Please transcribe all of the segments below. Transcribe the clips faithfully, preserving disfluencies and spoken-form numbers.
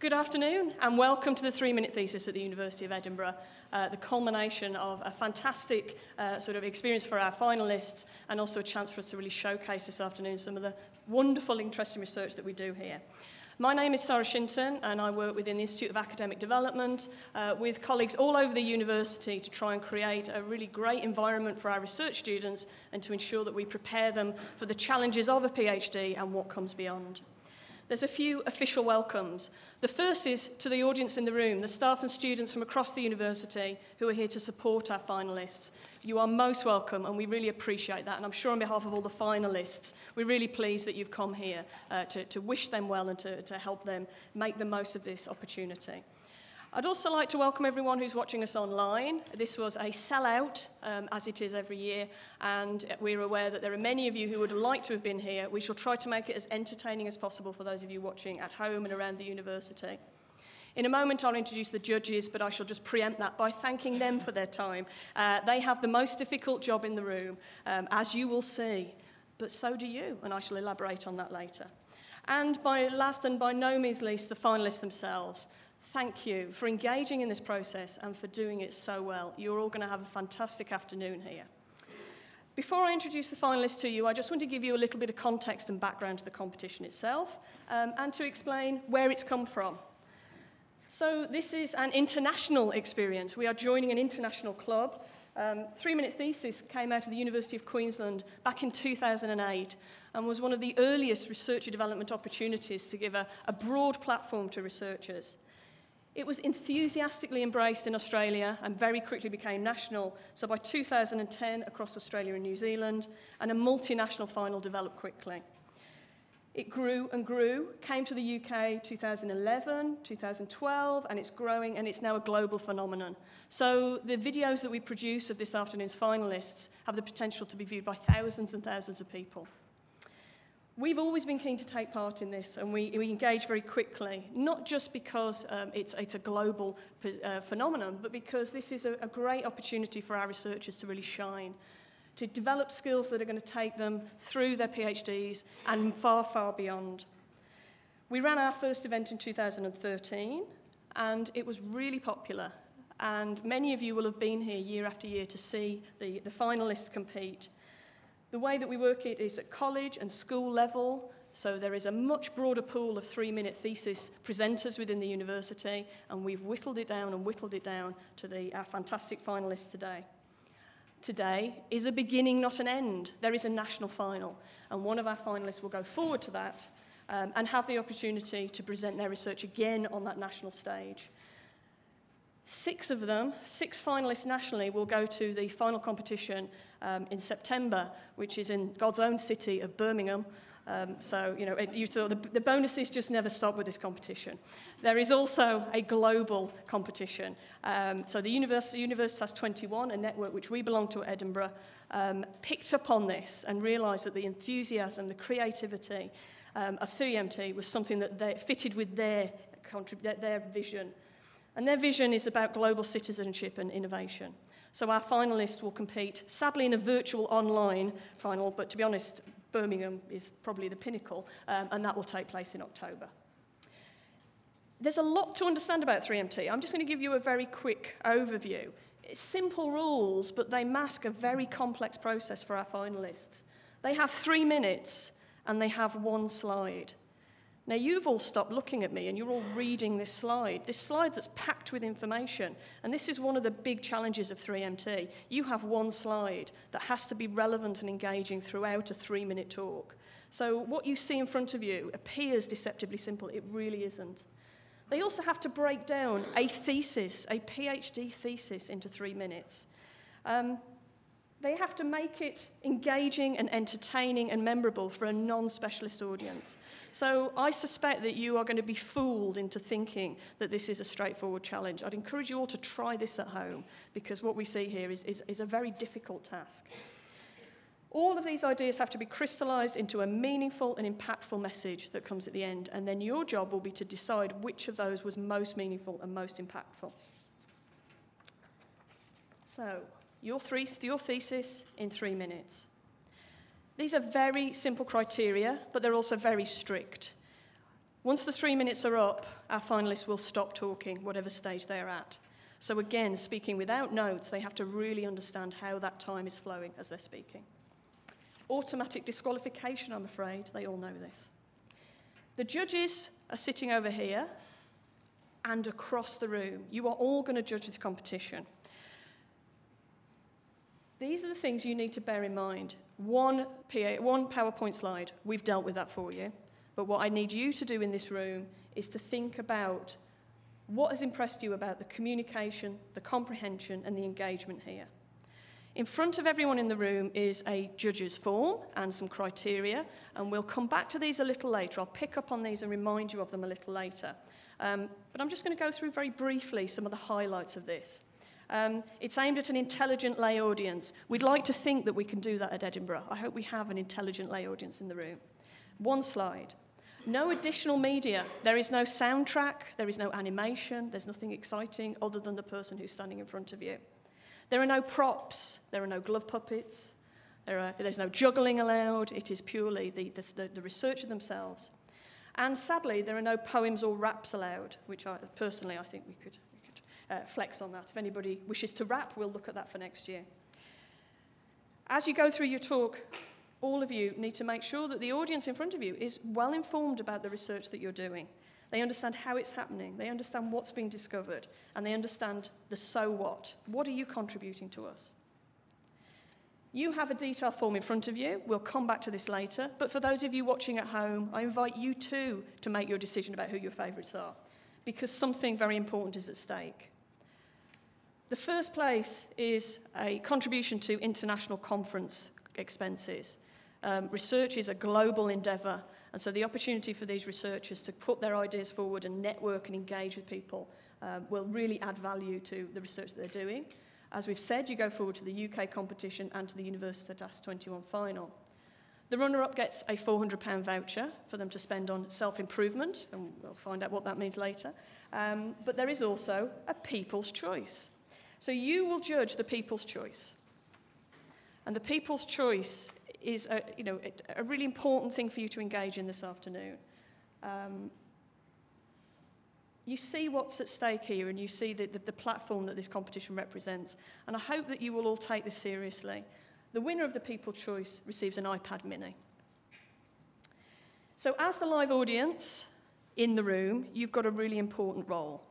Good afternoon and welcome to the Three Minute Thesis at the University of Edinburgh, uh, the culmination of a fantastic uh, sort of experience for our finalists and also a chance for us to really showcase this afternoon some of the wonderful, interesting research that we do here. My name is Sarah Shinton and I work within the Institute of Academic Development uh, with colleagues all over the university to try and create a really great environment for our research students and to ensure that we prepare them for the challenges of a PhD and what comes beyond. There's a few official welcomes. The first is to the audience in the room, the staff and students from across the university who are here to support our finalists. You are most welcome and we really appreciate that, and I'm sure on behalf of all the finalists, we're really pleased that you've come here uh, to, to wish them well and to, to help them make the most of this opportunity. I'd also like to welcome everyone who's watching us online. This was a sellout, um, as it is every year, and we're aware that there are many of you who would like to have been here. We shall try to make it as entertaining as possible for those of you watching at home and around the university. In a moment, I'll introduce the judges, but I shall just preempt that by thanking them for their time. Uh, they have the most difficult job in the room, um, as you will see, but so do you, and I shall elaborate on that later. And by last and by no means least, the finalists themselves. Thank you for engaging in this process and for doing it so well. You're all going to have a fantastic afternoon here. Before I introduce the finalists to you, I just want to give you a little bit of context and background to the competition itself, um, and to explain where it's come from. So this is an international experience. We are joining an international club. Um, Three Minute Thesis came out of the University of Queensland back in two thousand eight and was one of the earliest researcher development opportunities to give a, a broad platform to researchers. It was enthusiastically embraced in Australia and very quickly became national, so by two thousand ten across Australia and New Zealand, and a multinational final developed quickly. It grew and grew, came to the U K two thousand eleven, two thousand twelve, and it's growing and it's now a global phenomenon. So the videos that we produce of this afternoon's finalists have the potential to be viewed by thousands and thousands of people. We've always been keen to take part in this, and we, we engage very quickly, not just because um, it's, it's a global uh, phenomenon, but because this is a, a great opportunity for our researchers to really shine, to develop skills that are going to take them through their PhDs and far, far beyond. We ran our first event in two thousand thirteen, and it was really popular, and many of you will have been here year after year to see the, the finalists compete. The way that we work it is at college and school level, so there is a much broader pool of three-minute thesis presenters within the university, and we've whittled it down and whittled it down to the, our fantastic finalists today. Today is a beginning, not an end. There is a national final, and one of our finalists will go forward to that um, and have the opportunity to present their research again on that national stage. Six of them, six finalists nationally, will go to the final competition um, in September, which is in God's own city of Birmingham. Um, so, you know, it, you thought the, the bonuses just never stop with this competition. There is also a global competition. Um, so the Univers- Universitas twenty-one, a network which we belong to at Edinburgh, um, picked up on this and realised that the enthusiasm, the creativity um, of three M T was something that they fitted with their, their, their vision. And their vision is about global citizenship and innovation. So our finalists will compete, sadly, in a virtual online final, but to be honest, Birmingham is probably the pinnacle, um, and that will take place in October. There's a lot to understand about three M T. I'm just going to give you a very quick overview. It's simple rules, but they mask a very complex process for our finalists. They have three minutes, and they have one slide. Now, you've all stopped looking at me and you're all reading this slide. This slide that's packed with information. And this is one of the big challenges of three M T. You have one slide that has to be relevant and engaging throughout a three-minute talk. So what you see in front of you appears deceptively simple. It really isn't. They also have to break down a thesis, a PhD thesis, into three minutes. Um, They have to make it engaging and entertaining and memorable for a non-specialist audience. So I suspect that you are going to be fooled into thinking that this is a straightforward challenge. I'd encourage you all to try this at home, because what we see here is, is, is a very difficult task. All of these ideas have to be crystallised into a meaningful and impactful message that comes at the end, and then your job will be to decide which of those was most meaningful and most impactful. So, Your, three, your thesis in three minutes. These are very simple criteria, but they're also very strict. Once the three minutes are up, our finalists will stop talking, whatever stage they're at. So again, speaking without notes, they have to really understand how that time is flowing as they're speaking. Automatic disqualification, I'm afraid. They all know this. The judges are sitting over here and across the room. You are all going to judge this competition. These are the things you need to bear in mind. One, P A, one PowerPoint slide, we've dealt with that for you. But what I need you to do in this room is to think about what has impressed you about the communication, the comprehension, and the engagement here. In front of everyone in the room is a judges form and some criteria, and we'll come back to these a little later. I'll pick up on these and remind you of them a little later. Um, but I'm just going to go through very briefly some of the highlights of this. Um, it's aimed at an intelligent lay audience. We'd like to think that we can do that at Edinburgh. I hope we have an intelligent lay audience in the room. One slide. No additional media. There is no soundtrack, there is no animation, there's nothing exciting other than the person who's standing in front of you. There are no props, there are no glove puppets, there are, there's no juggling allowed, it is purely the, the, the researcher themselves. And sadly, there are no poems or raps allowed, which I, personally I think we could, we could uh, flex on that. If anybody wishes to rap, we'll look at that for next year. As you go through your talk, all of you need to make sure that the audience in front of you is well informed about the research that you're doing. They understand how it's happening, they understand what's being discovered, and they understand the so what. What are you contributing to us? You have a detailed form in front of you. We'll come back to this later, but for those of you watching at home, I invite you too to make your decision about who your favourites are, because something very important is at stake. The first place is a contribution to international conference expenses. Um, research is a global endeavour, and so the opportunity for these researchers to put their ideas forward and network and engage with people um, will really add value to the research that they're doing. As we've said, you go forward to the U K competition and to the Universitas twenty-one final. The runner-up gets a four hundred pound voucher for them to spend on self-improvement, and we'll find out what that means later. Um, but there is also a people's choice. So you will judge the people's choice. And the people's choice is a, you know, a really important thing for you to engage in this afternoon. Um, you see what's at stake here, and you see the, the, the platform that this competition represents, and I hope that you will all take this seriously. The winner of the People's Choice receives an iPad mini. So as the live audience in the room, you've got a really important role.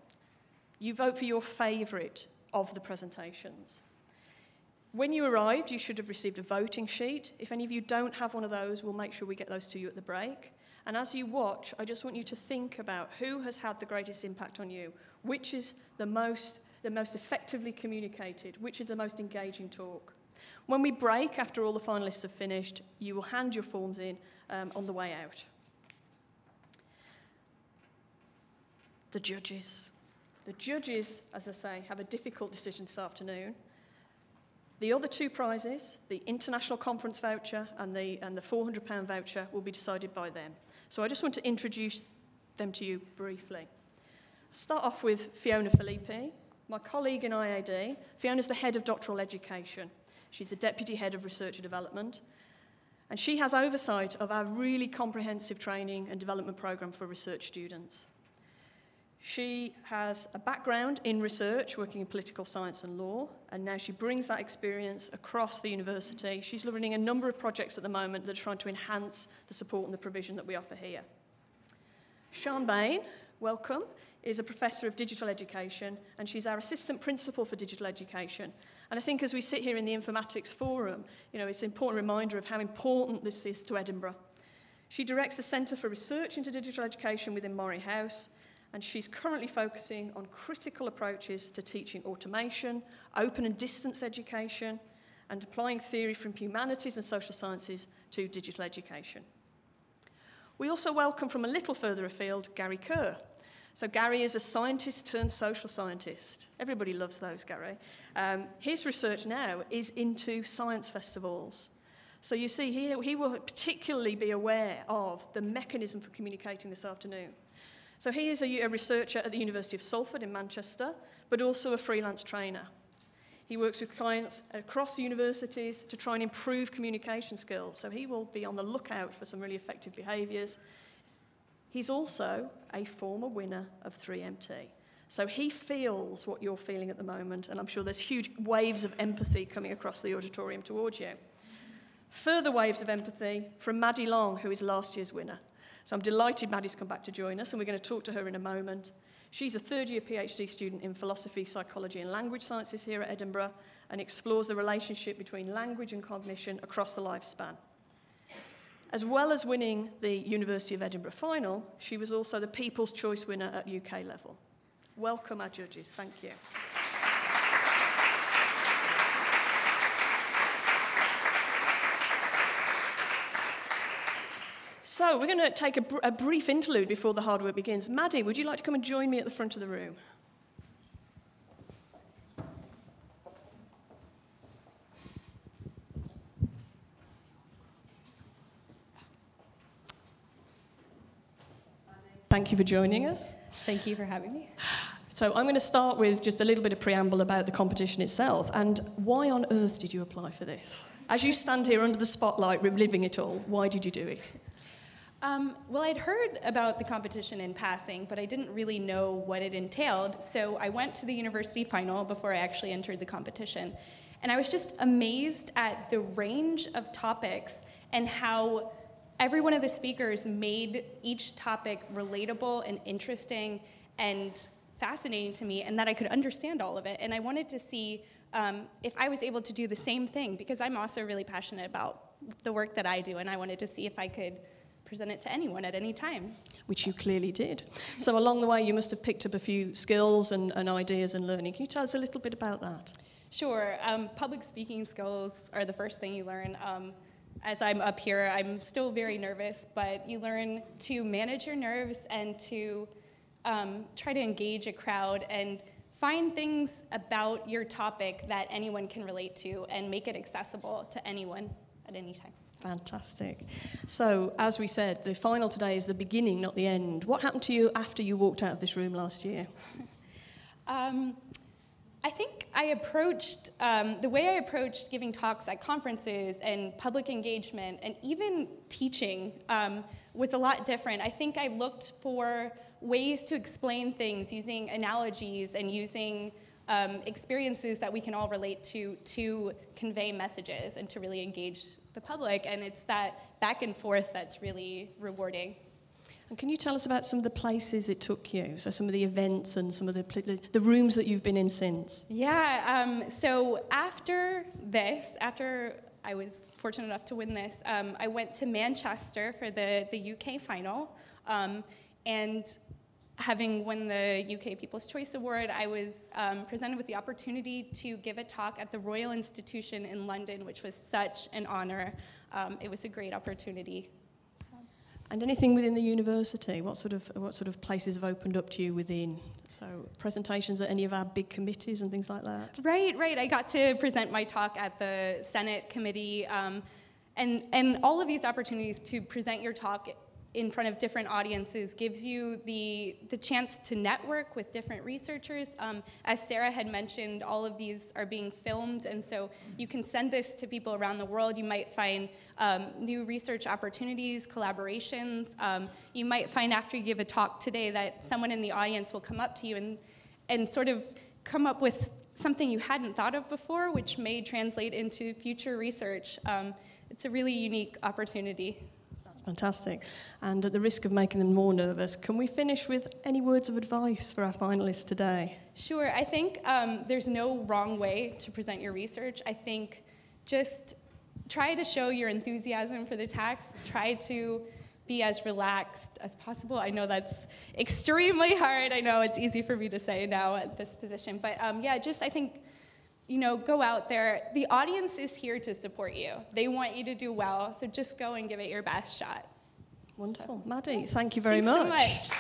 You vote for your favourite of the presentations. When you arrived, you should have received a voting sheet. If any of you don't have one of those, we'll make sure we get those to you at the break. And as you watch, I just want you to think about who has had the greatest impact on you, which is the most, the most effectively communicated, which is the most engaging talk. When we break, after all the finalists have finished, you will hand your forms in um, on the way out. The judges. The judges, as I say, have a difficult decision this afternoon. The other two prizes, the international conference voucher and the, and the four hundred pound voucher, will be decided by them. So I just want to introduce them to you briefly. I'll start off with Fiona Filippi, my colleague in I A D. Fiona's the head of doctoral education. She's the deputy head of research and development. And she has oversight of our really comprehensive training and development program for research students. She has a background in research, working in political science and law, and now she brings that experience across the university. She's running a number of projects at the moment that are trying to enhance the support and the provision that we offer here. Sean Bain, welcome, is a Professor of Digital Education, and she's our Assistant Principal for Digital Education. And I think as we sit here in the Informatics Forum, you know, it's an important reminder of how important this is to Edinburgh. She directs the Centre for Research into Digital Education within Moray House, and she's currently focusing on critical approaches to teaching automation, open and distance education, and applying theory from humanities and social sciences to digital education. We also welcome from a little further afield, Gary Kerr. So Gary is a scientist turned social scientist. Everybody loves those, Gary. Um, his research now is into science festivals. So you see, he, he will particularly be aware of the mechanism for communicating this afternoon. So he is a, a researcher at the University of Salford in Manchester, but also a freelance trainer. He works with clients across universities to try and improve communication skills, so he will be on the lookout for some really effective behaviours. He's also a former winner of three M T. So he feels what you're feeling at the moment, and I'm sure there's huge waves of empathy coming across the auditorium towards you. Further waves of empathy from Maddie Long, who is last year's winner. So I'm delighted Maddie's come back to join us, and we're going to talk to her in a moment. She's a third-year PhD student in philosophy, psychology, and language sciences here at Edinburgh, and explores the relationship between language and cognition across the lifespan. As well as winning the University of Edinburgh final, she was also the People's Choice winner at U K level. Welcome our judges, thank you. So we're going to take a, br a brief interlude before the hard work begins. Maddie, would you like to come and join me at the front of the room? Thank you for joining us. Thank you for having me. So I'm going to start with just a little bit of preamble about the competition itself, and why on earth did you apply for this? As you stand here under the spotlight reliving it all, why did you do it? Um, well, I'd heard about the competition in passing, but I didn't really know what it entailed, so I went to the university final before I actually entered the competition. And I was just amazed at the range of topics and how every one of the speakers made each topic relatable and interesting and fascinating to me, and that I could understand all of it. And I wanted to see um, if I was able to do the same thing, because I'm also really passionate about the work that I do, and I wanted to see if I could present it to anyone at any time. Which you clearly did. So along the way, you must have picked up a few skills and, and ideas and learning. Can you tell us a little bit about that? Sure. Um, public speaking skills are the first thing you learn. Um, As I'm up here, I'm still very nervous, but you learn to manage your nerves and to um, try to engage a crowd and find things about your topic that anyone can relate to and make it accessible to anyone at any time. Fantastic. So, as we said, the final today is the beginning, not the end. What happened to you after you walked out of this room last year? um, I think I approached, um, the way I approached giving talks at conferences and public engagement and even teaching um, was a lot different. I think I looked for ways to explain things using analogies and using um, experiences that we can all relate to to convey messages and to really engage the public. And it's that back and forth that's really rewarding. And can you tell us about some of the places it took you? So some of the events and some of the, the rooms that you've been in since. Yeah, um, so after this, after I was fortunate enough to win this, um, I went to Manchester for the, the U K final. Um, and having won the U K People's Choice Award, I was um, presented with the opportunity to give a talk at the Royal Institution in London, which was such an honor. Um, it was a great opportunity. And anything within the university, what sort of what sort of places have opened up to you within? So presentations at any of our big committees and things like that. Right, right. I got to present my talk at the Senate committee, um, and and all of these opportunities to present your talk in front of different audiences gives you the the chance to network with different researchers. Um, as Sarah had mentioned, all of these are being filmed, and so you can send this to people around the world. You might find um, new research opportunities, collaborations. Um, you might find after you give a talk today that someone in the audience will come up to you and and sort of come up with something you hadn't thought of before, which may translate into future research. Um, it's a really unique opportunity. Fantastic. And at the risk of making them more nervous, can we finish with any words of advice for our finalists today? Sure. I think um, there's no wrong way to present your research. I think just try to show your enthusiasm for the task. Try to be as relaxed as possible. I know that's extremely hard. I know it's easy for me to say now at this position. But um, yeah, just I think, you know, go out there. The audience is here to support you. They want you to do well, so just go and give it your best shot. Wonderful. So, Maddie, yeah. Thank you very much. Thanks so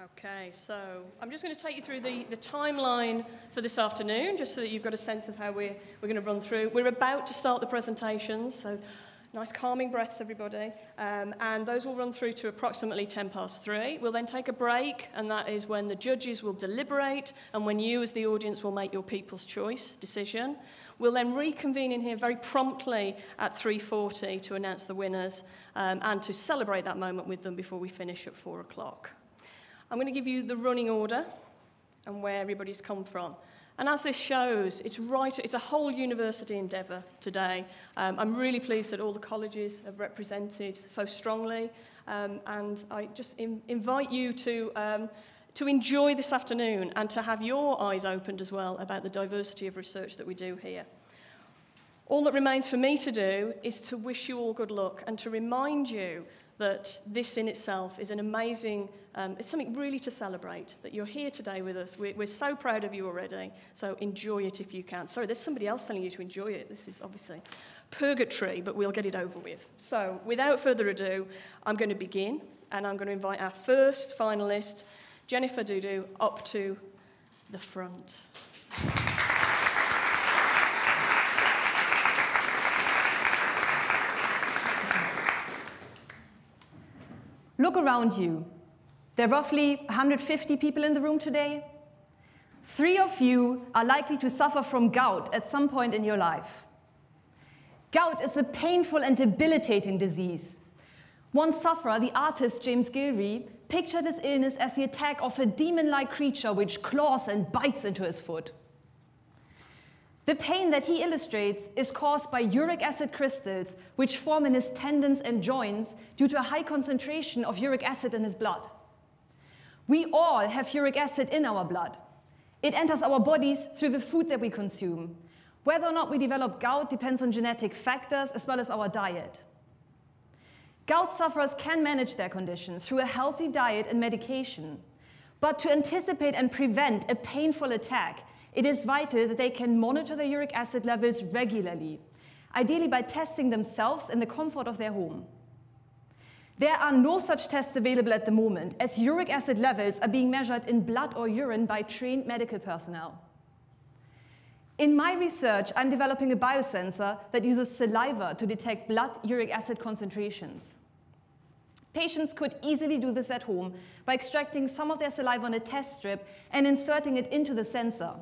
much. Okay, so I'm just going to take you through the, the timeline for this afternoon, just so that you've got a sense of how we're, we're going to run through. We're about to start the presentations, so Nice calming breaths, everybody. Um, and those will run through to approximately ten past three. We'll then take a break, and that is when the judges will deliberate and when you as the audience will make your people's choice decision. We'll then reconvene in here very promptly at three forty to announce the winners um, and to celebrate that moment with them before we finish at four o'clock. I'm going to give you the running order and where everybody's come from. And as this shows, it's, right, it's a whole university endeavour today. Um, I'm really pleased that all the colleges have represented so strongly. Um, and I just in, invite you to, um, to enjoy this afternoon and to have your eyes opened as well about the diversity of research that we do here. All that remains for me to do is to wish you all good luck and to remind you that this in itself is an amazing, um, it's something really to celebrate, that you're here today with us. We're, we're so proud of you already, so enjoy it if you can. Sorry, there's somebody else telling you to enjoy it. This is obviously purgatory, but we'll get it over with. So without further ado, I'm going to begin, and I'm going to invite our first finalist, Jennifer Doudou, up to the front. Look around you. There are roughly one hundred fifty people in the room today. Three of you are likely to suffer from gout at some point in your life. Gout is a painful and debilitating disease. One sufferer, the artist James Gilry, pictured his illness as the attack of a demon-like creature which claws and bites into his foot. The pain that he illustrates is caused by uric acid crystals, which form in his tendons and joints due to a high concentration of uric acid in his blood. We all have uric acid in our blood. It enters our bodies through the food that we consume. Whether or not we develop gout depends on genetic factors as well as our diet. Gout sufferers can manage their condition through a healthy diet and medication. But to anticipate and prevent a painful attack, it is vital that they can monitor their uric acid levels regularly, ideally by testing themselves in the comfort of their home. There are no such tests available at the moment, as uric acid levels are being measured in blood or urine by trained medical personnel. In my research, I'm developing a biosensor that uses saliva to detect blood uric acid concentrations. Patients could easily do this at home by extracting some of their saliva on a test strip and inserting it into the sensor.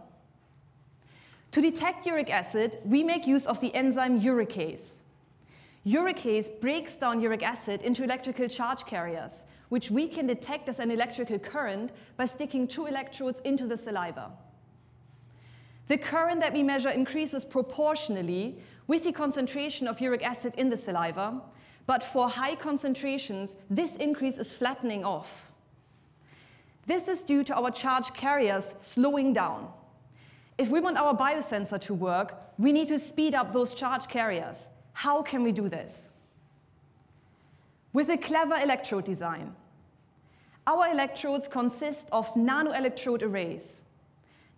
To detect uric acid, we make use of the enzyme uricase. Uricase breaks down uric acid into electrical charge carriers, which we can detect as an electrical current by sticking two electrodes into the saliva. The current that we measure increases proportionally with the concentration of uric acid in the saliva, but for high concentrations, this increase is flattening off. This is due to our charge carriers slowing down. If we want our biosensor to work, we need to speed up those charge carriers. How can we do this? With a clever electrode design. Our electrodes consist of nanoelectrode arrays.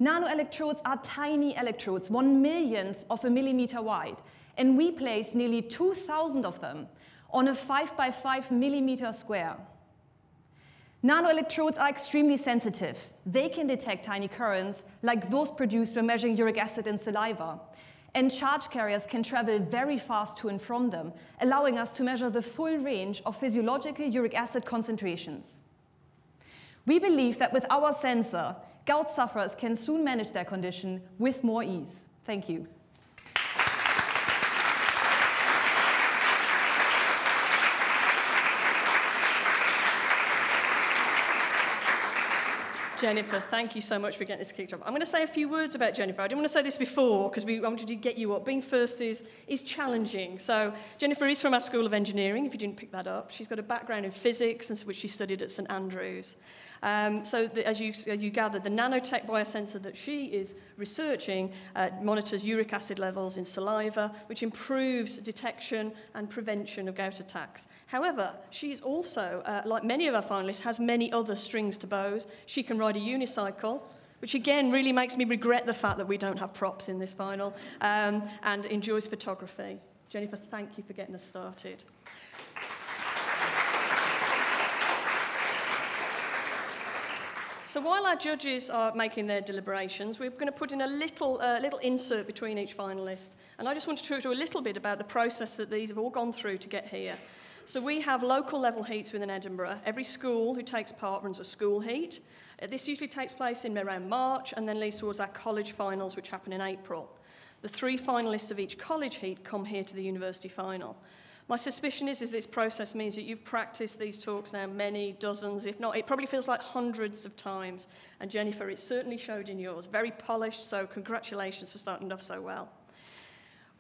Nanoelectrodes are tiny electrodes, one millionth of a millimeter wide, and we place nearly two thousand of them on a five by five millimeter square. Nanoelectrodes are extremely sensitive. They can detect tiny currents like those produced when measuring uric acid in saliva. And charge carriers can travel very fast to and from them, allowing us to measure the full range of physiological uric acid concentrations. We believe that with our sensor, gout sufferers can soon manage their condition with more ease. Thank you. Jennifer, thank you so much for getting this kicked off. I'm going to say a few words about Jennifer. I didn't want to say this before because we wanted to get you up. Being first is, is challenging. So Jennifer is from our School of Engineering, if you didn't pick that up. She's got a background in physics, which she studied at St Andrews. Um, so the, as you, uh, you gather, the nanotech biosensor that she is researching uh, monitors uric acid levels in saliva, which improves detection and prevention of gout attacks. However, she is also, uh, like many of our finalists, has many other strings to bows. She can ride a unicycle, which again really makes me regret the fact that we don't have props in this final, um, and enjoys photography. Jennifer, thank you for getting us started. So while our judges are making their deliberations, we're going to put in a little, uh, little insert between each finalist And I just want to talk to you a little bit about the process that these have all gone through to get here. So we have local level heats within Edinburgh. Every school who takes part runs a school heat. This usually takes place in around March and then leads towards our college finals, which happen in April. The three finalists of each college heat come here to the university final. My suspicion is, is this process means that you've practiced these talks now many dozens, if not, it probably feels like hundreds of times. And Jennifer, it certainly showed in yours. Very polished, so congratulations for starting off so well.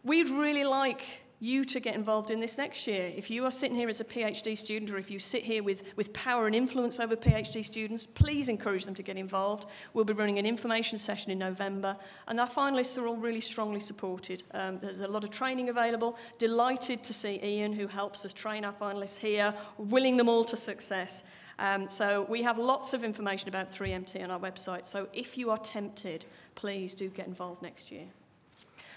We'd really like you to get involved in this next year. If you are sitting here as a PhD student, or if you sit here with, with power and influence over PhD students, please encourage them to get involved. We'll be running an information session in November, and our finalists are all really strongly supported. Um, there's a lot of training available. Delighted to see Ian, who helps us train our finalists here, willing them all to success. Um, so we have lots of information about three M T on our website, so if you are tempted, please do get involved next year.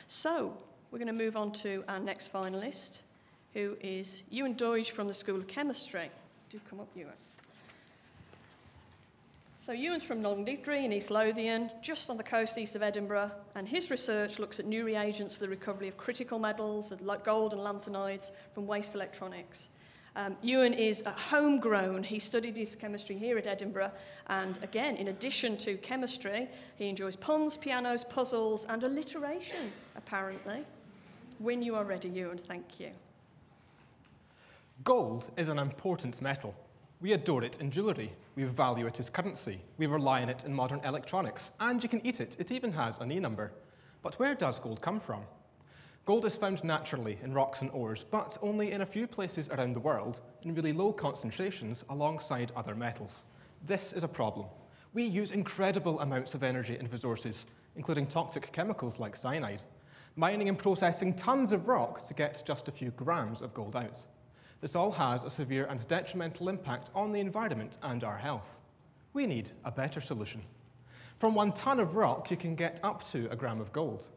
So, we're going to move on to our next finalist, who is Ewan Doidge from the School of Chemistry. Do come up, Ewan. So Ewan's from Nolngdidri in East Lothian, just on the coast east of Edinburgh, and his research looks at new reagents for the recovery of critical metals, like gold and lanthanides, from waste electronics. Um, Ewan is a homegrown. He studied his chemistry here at Edinburgh, and again, in addition to chemistry, he enjoys puns, pianos, puzzles, and alliteration, apparently. When you are ready, Ewan, thank you. Gold is an important metal. We adore it in jewellery. We value it as currency. We rely on it in modern electronics. And you can eat it. It even has an E number. But where does gold come from? Gold is found naturally in rocks and ores, but only in a few places around the world, in really low concentrations alongside other metals. This is a problem. We use incredible amounts of energy and resources, including toxic chemicals like cyanide, mining and processing tons of rock to get just a few grams of gold out. This all has a severe and detrimental impact on the environment and our health. We need a better solution. From one ton of rock, you can get up to a gram of gold,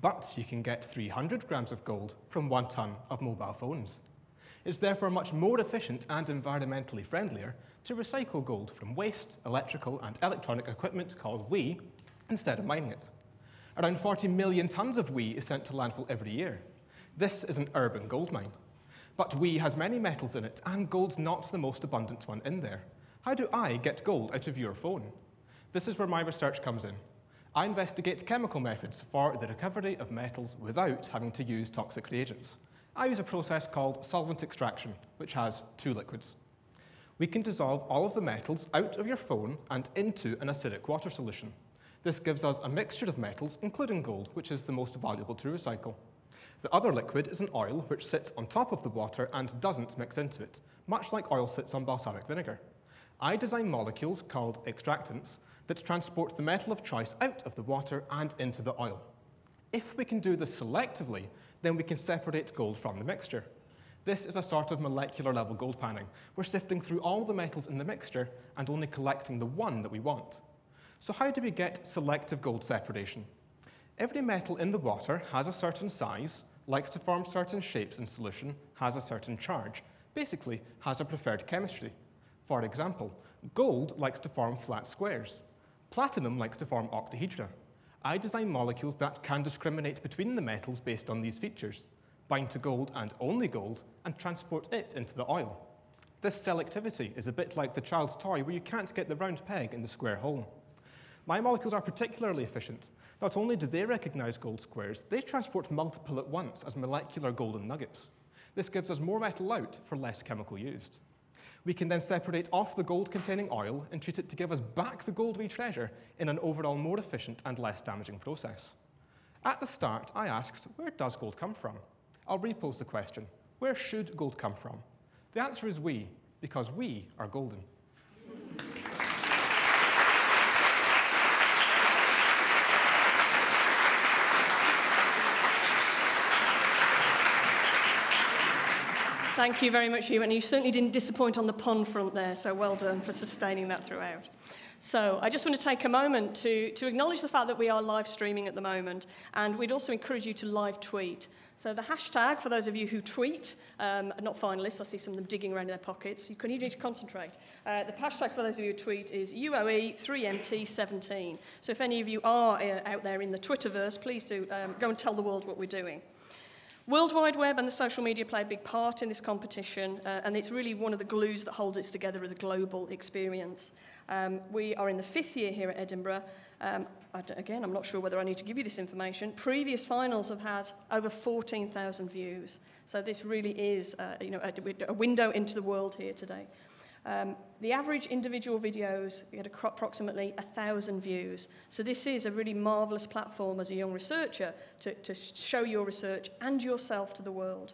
but you can get three hundred grams of gold from one ton of mobile phones. It's therefore much more efficient and environmentally friendlier to recycle gold from waste, electrical and electronic equipment called WEEE instead of mining it. Around forty million tons of WEEE is sent to landfill every year. This is an urban gold mine. But WEEE has many metals in it, and gold's not the most abundant one in there. How do I get gold out of your phone? This is where my research comes in. I investigate chemical methods for the recovery of metals without having to use toxic reagents. I use a process called solvent extraction, which has two liquids. We can dissolve all of the metals out of your phone and into an acidic water solution. This gives us a mixture of metals, including gold, which is the most valuable to recycle. The other liquid is an oil which sits on top of the water and doesn't mix into it, much like oil sits on balsamic vinegar. I design molecules called extractants that transport the metal of choice out of the water and into the oil. If we can do this selectively, then we can separate gold from the mixture. This is a sort of molecular level gold panning. We're sifting through all the metals in the mixture and only collecting the one that we want. So how do we get selective gold separation? Every metal in the water has a certain size, likes to form certain shapes in solution, has a certain charge, basically has a preferred chemistry. For example, gold likes to form flat squares. Platinum likes to form octahedra. I design molecules that can discriminate between the metals based on these features, bind to gold and only gold, and transport it into the oil. This selectivity is a bit like the child's toy where you can't get the round peg in the square hole. My molecules are particularly efficient. Not only do they recognize gold squares, they transport multiple at once as molecular golden nuggets. This gives us more metal out for less chemical used. We can then separate off the gold-containing oil and treat it to give us back the gold we treasure in an overall more efficient and less damaging process. At the start, I asked, where does gold come from? I'll repose the question, where should gold come from? The answer is we, because we are golden. Thank you very much, Ewan. You certainly didn't disappoint on the pun front there, so well done for sustaining that throughout. So I just want to take a moment to, to acknowledge the fact that we are live streaming at the moment, and we'd also encourage you to live tweet. So the hashtag, for those of you who tweet, um, not finalists, I see some of them digging around in their pockets, you, can, you need to concentrate. Uh, the hashtag for those of you who tweet is U O E three M T seventeen. So if any of you are uh, out there in the Twitterverse, please do um, go and tell the world what we're doing. World Wide Web and the social media play a big part in this competition, uh, and it's really one of the glues that holds it together as a global experience. Um, we are in the fifth year here at Edinburgh. Um, I don't, again, I'm not sure whether I need to give you this information. Previous finals have had over fourteen thousand views. So this really is uh, you know, a, a window into the world here today. Um, the average individual videos get approximately one thousand views. So this is a really marvellous platform as a young researcher to, to show your research and yourself to the world.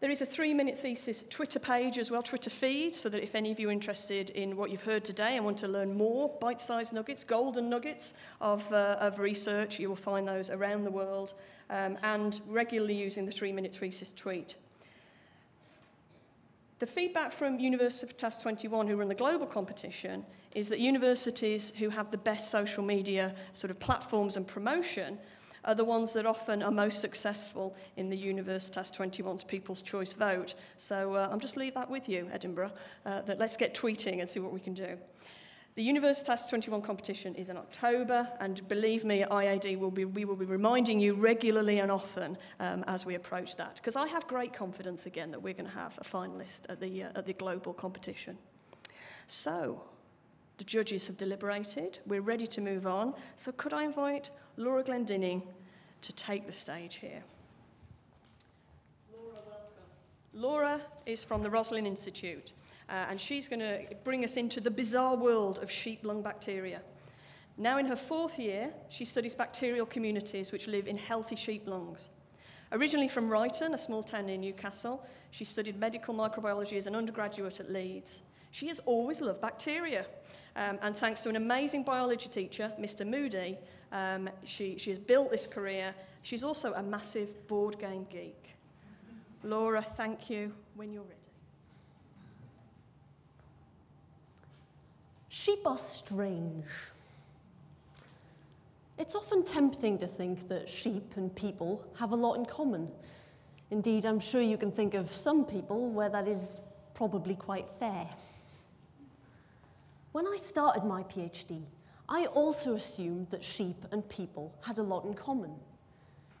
There is a three-minute thesis Twitter page as well, Twitter feed, so that if any of you are interested in what you've heard today and want to learn more bite-sized nuggets, golden nuggets of, uh, of research, you will find those around the world, um, and regularly using the three-minute thesis tweet. The feedback from Universitas twenty-one, who run the global competition, is that universities who have the best social media sort of platforms and promotion are the ones that often are most successful in the Universitas twenty-one's People's Choice vote. So uh, I'm just leave that with you, Edinburgh, uh, that let's get tweeting and see what we can do. The Universitas twenty-one competition is in October, and believe me, at I A D, we'll be, we will be reminding you regularly and often um, as we approach that, because I have great confidence, again, that we're going to have a finalist at the, uh, at the global competition. So, the judges have deliberated. We're ready to move on. So could I invite Laura Glendinning to take the stage here? Laura, welcome. Laura is from the Roslin Institute, uh, and she's going to bring us into the bizarre world of sheep lung bacteria. Now in her fourth year, she studies bacterial communities which live in healthy sheep lungs. Originally from Wrighton, a small town near Newcastle, she studied medical microbiology as an undergraduate at Leeds. She has always loved bacteria. Um, and thanks to an amazing biology teacher, Mister Moody, um, she, she has built this career. She's also a massive board game geek. Laura, thank you, when you're ready. Sheep are strange. It's often tempting to think that sheep and people have a lot in common. Indeed, I'm sure you can think of some people where that is probably quite fair. When I started my PhD, I also assumed that sheep and people had a lot in common.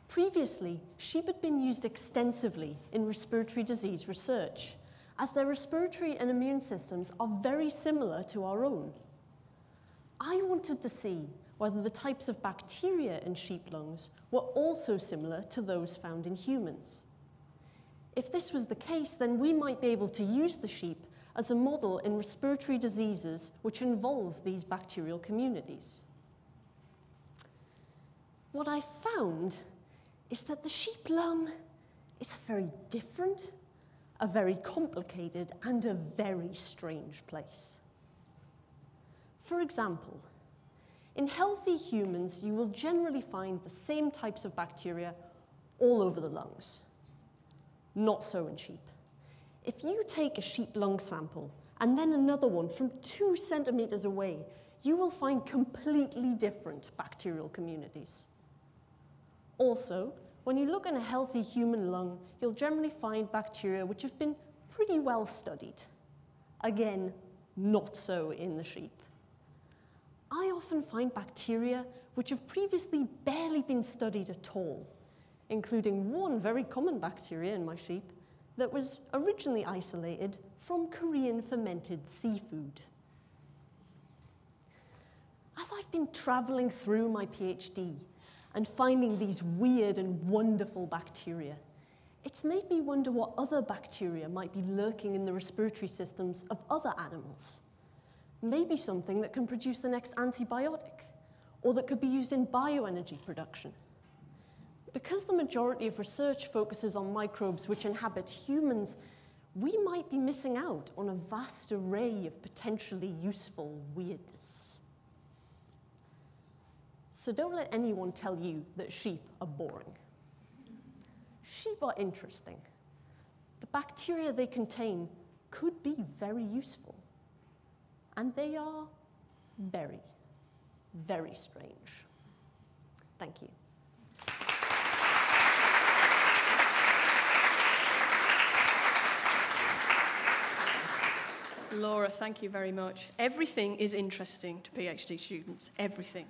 Previously, sheep had been used extensively in respiratory disease research, as their respiratory and immune systems are very similar to our own. I wanted to see whether the types of bacteria in sheep lungs were also similar to those found in humans. If this was the case, then we might be able to use the sheep as a model in respiratory diseases which involve these bacterial communities. What I found is that the sheep lung is a very different, a very complicated, and a very strange place. For example, in healthy humans, you will generally find the same types of bacteria all over the lungs. Not so in sheep. If you take a sheep lung sample and then another one from two centimetres away, you will find completely different bacterial communities. Also, when you look in a healthy human lung, you'll generally find bacteria which have been pretty well studied. Again, not so in the sheep. I often find bacteria which have previously barely been studied at all, including one very common bacteria in my sheep that was originally isolated from Korean fermented seafood. As I've been traveling through my PhD and finding these weird and wonderful bacteria, it's made me wonder what other bacteria might be lurking in the respiratory systems of other animals. Maybe something that can produce the next antibiotic, or that could be used in bioenergy production. Because the majority of research focuses on microbes which inhabit humans, we might be missing out on a vast array of potentially useful weirdness. So don't let anyone tell you that sheep are boring. Sheep are interesting. The bacteria they contain could be very useful. And they are very, very strange. Thank you. Laura, thank you very much. Everything is interesting to PhD students, everything.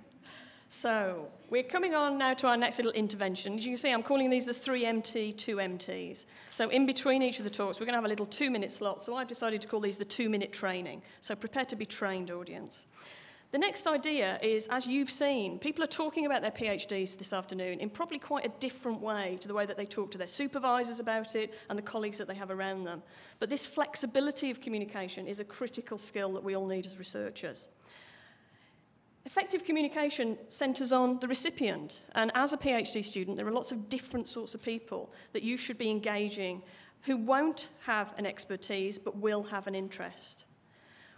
So we're coming on now to our next little intervention. As you can see, I'm calling these the three M T, two M Ts. So in between each of the talks, we're going to have a little two-minute slot. So I've decided to call these the two-minute training. So prepare to be trained, audience. The next idea is, as you've seen, people are talking about their PhDs this afternoon in probably quite a different way to the way that they talk to their supervisors about it and the colleagues that they have around them. But this flexibility of communication is a critical skill that we all need as researchers. Effective communication centres on the recipient, and as a PhD student, there are lots of different sorts of people that you should be engaging who won't have an expertise but will have an interest.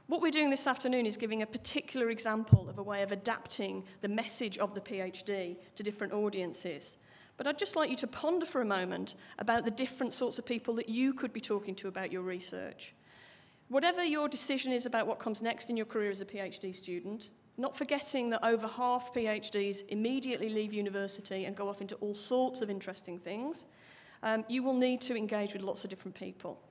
What we're doing this afternoon is giving a particular example of a way of adapting the message of the PhD to different audiences. But I'd just like you to ponder for a moment about the different sorts of people that you could be talking to about your research. Whatever your decision is about what comes next in your career as a PhD student, not forgetting that over half PhDs immediately leave university and go off into all sorts of interesting things, um, you will need to engage with lots of different people.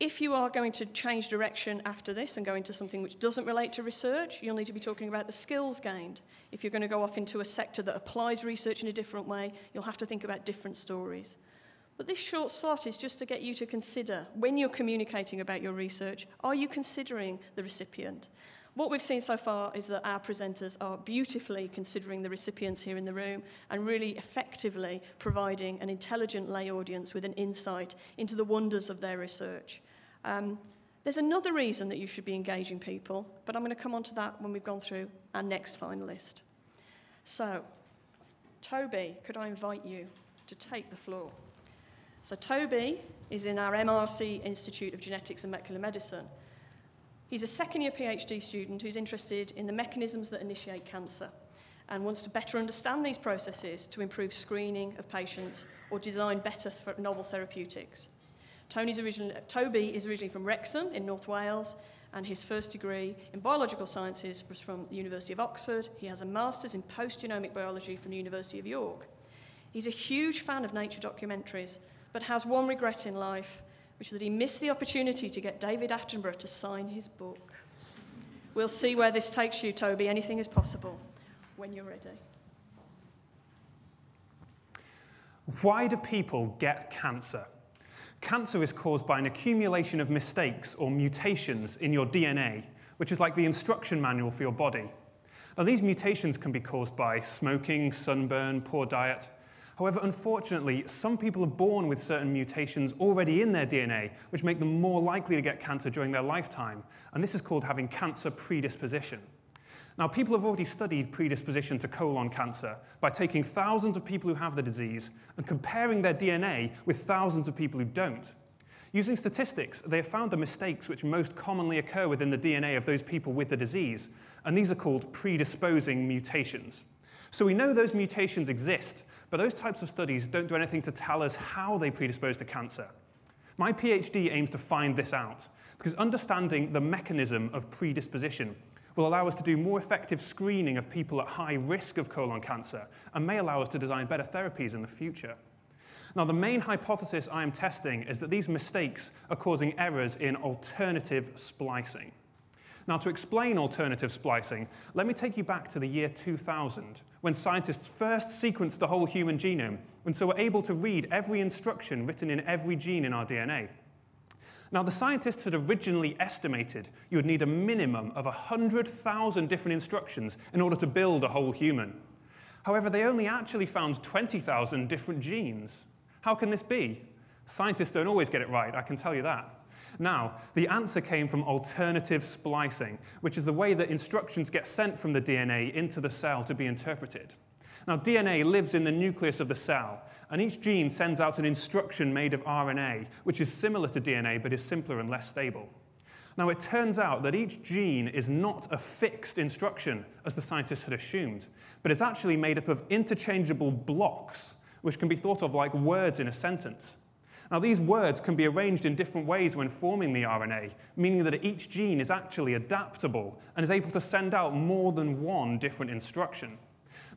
If you are going to change direction after this and go into something which doesn't relate to research, you'll need to be talking about the skills gained. If you're going to go off into a sector that applies research in a different way, you'll have to think about different stories. But this short slot is just to get you to consider, when you're communicating about your research, are you considering the recipient? What we've seen so far is that our presenters are beautifully considering the recipients here in the room and really effectively providing an intelligent lay audience with an insight into the wonders of their research. Um, there's another reason that you should be engaging people, but I'm going to come on to that when we've gone through our next finalist. So, Toby, could I invite you to take the floor? So Toby is in our M R C Institute of Genetics and Molecular Medicine. He's a second-year PhD student who's interested in the mechanisms that initiate cancer and wants to better understand these processes to improve screening of patients or design better th- novel therapeutics. Tony's originally, Toby is originally from Wrexham in North Wales, and his first degree in biological sciences was from the University of Oxford. He has a master's in post-genomic biology from the University of York. He's a huge fan of nature documentaries, but has one regret in life, which is that he missed the opportunity to get David Attenborough to sign his book. We'll see where this takes you, Toby. Anything is possible when you're ready. Why do people get cancer? Cancer is caused by an accumulation of mistakes or mutations in your D N A, which is like the instruction manual for your body. Now, these mutations can be caused by smoking, sunburn, poor diet. However, unfortunately, some people are born with certain mutations already in their D N A, which make them more likely to get cancer during their lifetime, and this is called having cancer predisposition. Now, people have already studied predisposition to colon cancer by taking thousands of people who have the disease and comparing their D N A with thousands of people who don't. Using statistics, they have found the mistakes which most commonly occur within the D N A of those people with the disease, and these are called predisposing mutations. So we know those mutations exist, but those types of studies don't do anything to tell us how they predispose to cancer. My PhD aims to find this out, because understanding the mechanism of predisposition will allow us to do more effective screening of people at high risk of colon cancer and may allow us to design better therapies in the future. Now, the main hypothesis I am testing is that these mistakes are causing errors in alternative splicing. Now, to explain alternative splicing, let me take you back to the year two thousand, when scientists first sequenced the whole human genome, and so were able to read every instruction written in every gene in our D N A. Now, the scientists had originally estimated you would need a minimum of one hundred thousand different instructions in order to build a whole human. However, they only actually found twenty thousand different genes. How can this be? Scientists don't always get it right, I can tell you that. Now, the answer came from alternative splicing, which is the way that instructions get sent from the D N A into the cell to be interpreted. Now, D N A lives in the nucleus of the cell, and each gene sends out an instruction made of R N A, which is similar to D N A but is simpler and less stable. Now, it turns out that each gene is not a fixed instruction, as the scientists had assumed, but is actually made up of interchangeable blocks, which can be thought of like words in a sentence. Now, these words can be arranged in different ways when forming the R N A, meaning that each gene is actually adaptable and is able to send out more than one different instruction.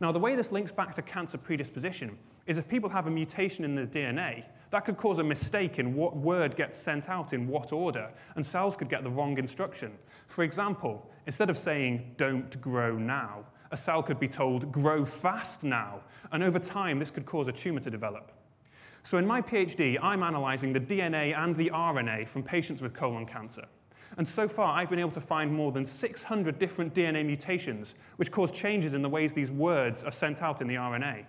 Now, the way this links back to cancer predisposition is if people have a mutation in their D N A, that could cause a mistake in what word gets sent out in what order, and cells could get the wrong instruction. For example, instead of saying, don't grow now, a cell could be told, grow fast now, and over time, this could cause a tumor to develop. So in my PhD, I'm analyzing the D N A and the R N A from patients with colon cancer. And so far, I've been able to find more than six hundred different D N A mutations, which cause changes in the ways these words are sent out in the R N A.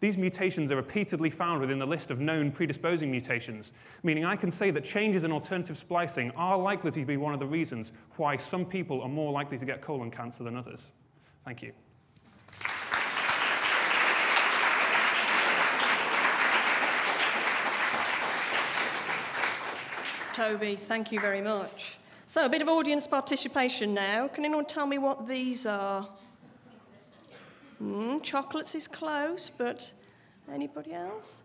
These mutations are repeatedly found within the list of known predisposing mutations, meaning I can say that changes in alternative splicing are likely to be one of the reasons why some people are more likely to get colon cancer than others. Thank you. Toby, thank you very much. So a bit of audience participation now. Can anyone tell me what these are? Mm, chocolates is close, but anybody else?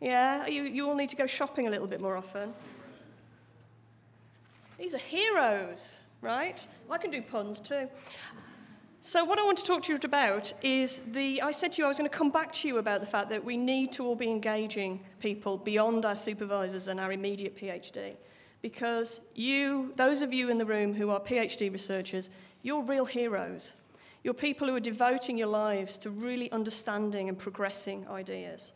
Yeah, you, you all need to go shopping a little bit more often. These are heroes, right? I can do puns too. So what I want to talk to you about is the, I said to you I was going to come back to you about the fact that we need to all be engaging people beyond our supervisors and our immediate PhD, because you, those of you in the room who are PhD researchers, you're real heroes. You're people who are devoting your lives to really understanding and progressing ideas.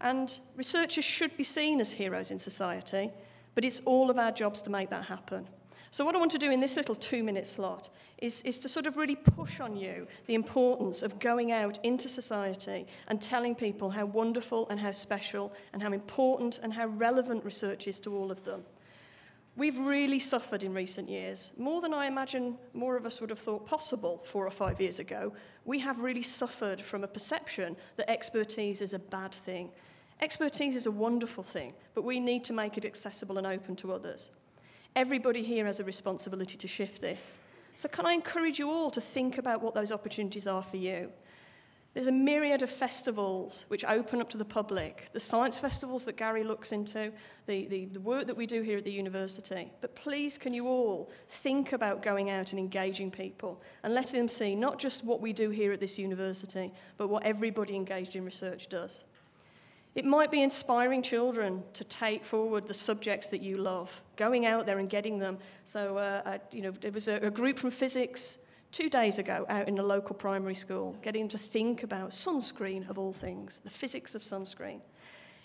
And researchers should be seen as heroes in society, but it's all of our jobs to make that happen. So what I want to do in this little two-minute slot is, is to sort of really push on you the importance of going out into society and telling people how wonderful and how special and how important and how relevant research is to all of them. We've really suffered in recent years, more than I imagine more of us would have thought possible four or five years ago. We have really suffered from a perception that expertise is a bad thing. Expertise is a wonderful thing, but we need to make it accessible and open to others. Everybody here has a responsibility to shift this. So can I encourage you all to think about what those opportunities are for you? There's a myriad of festivals which open up to the public, the science festivals that Gary looks into, the, the, the work that we do here at the university. But please, can you all think about going out and engaging people and letting them see not just what we do here at this university, but what everybody engaged in research does. It might be inspiring children to take forward the subjects that you love, going out there and getting them. So, uh, I, you know, there was a, a group from physics two days ago out in a local primary school, getting them to think about sunscreen, of all things, the physics of sunscreen.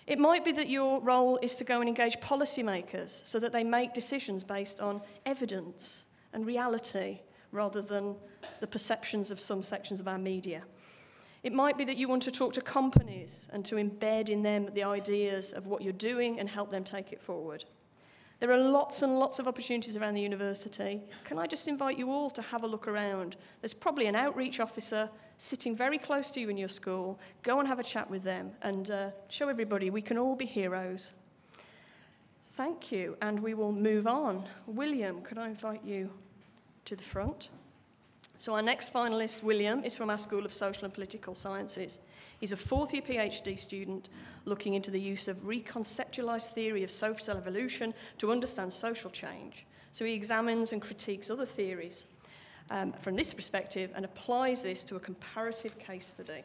It might be that your role is to go and engage policymakers so that they make decisions based on evidence and reality rather than the perceptions of some sections of our media. It might be that you want to talk to companies and to embed in them the ideas of what you're doing and help them take it forward. There are lots and lots of opportunities around the university. Can I just invite you all to have a look around? There's probably an outreach officer sitting very close to you in your school. Go and have a chat with them and uh, show everybody we can all be heroes. Thank you, and we will move on. William, could I invite you to the front? So our next finalist, William, is from our School of Social and Political Sciences. He's a fourth-year PhD student looking into the use of reconceptualized theory of social evolution to understand social change. So he examines and critiques other theories um, from this perspective and applies this to a comparative case study.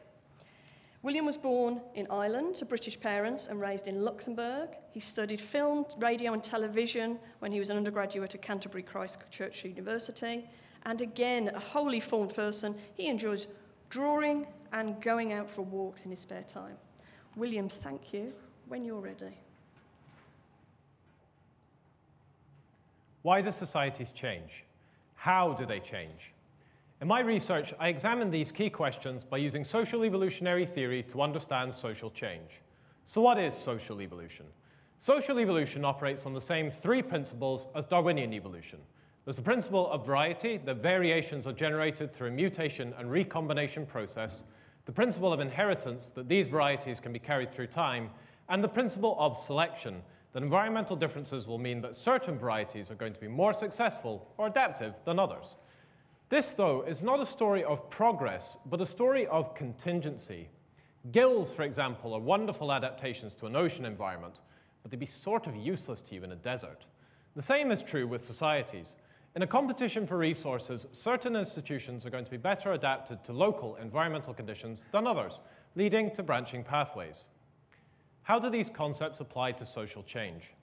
William was born in Ireland to British parents and raised in Luxembourg. He studied film, radio and television when he was an undergraduate at Canterbury Christ Church University. And again, a wholly formed person, he enjoys drawing and going out for walks in his spare time. William, thank you. When you're ready. Why do societies change? How do they change? In my research, I examined these key questions by using social evolutionary theory to understand social change. So what is social evolution? Social evolution operates on the same three principles as Darwinian evolution. There's the principle of variety, that variations are generated through a mutation and recombination process, the principle of inheritance, that these varieties can be carried through time, and the principle of selection, that environmental differences will mean that certain varieties are going to be more successful or adaptive than others. This, though, is not a story of progress, but a story of contingency. Gills, for example, are wonderful adaptations to an ocean environment, but they'd be sort of useless to you in a desert. The same is true with societies. In a competition for resources, certain institutions are going to be better adapted to local environmental conditions than others, leading to branching pathways. How do these concepts apply to social change?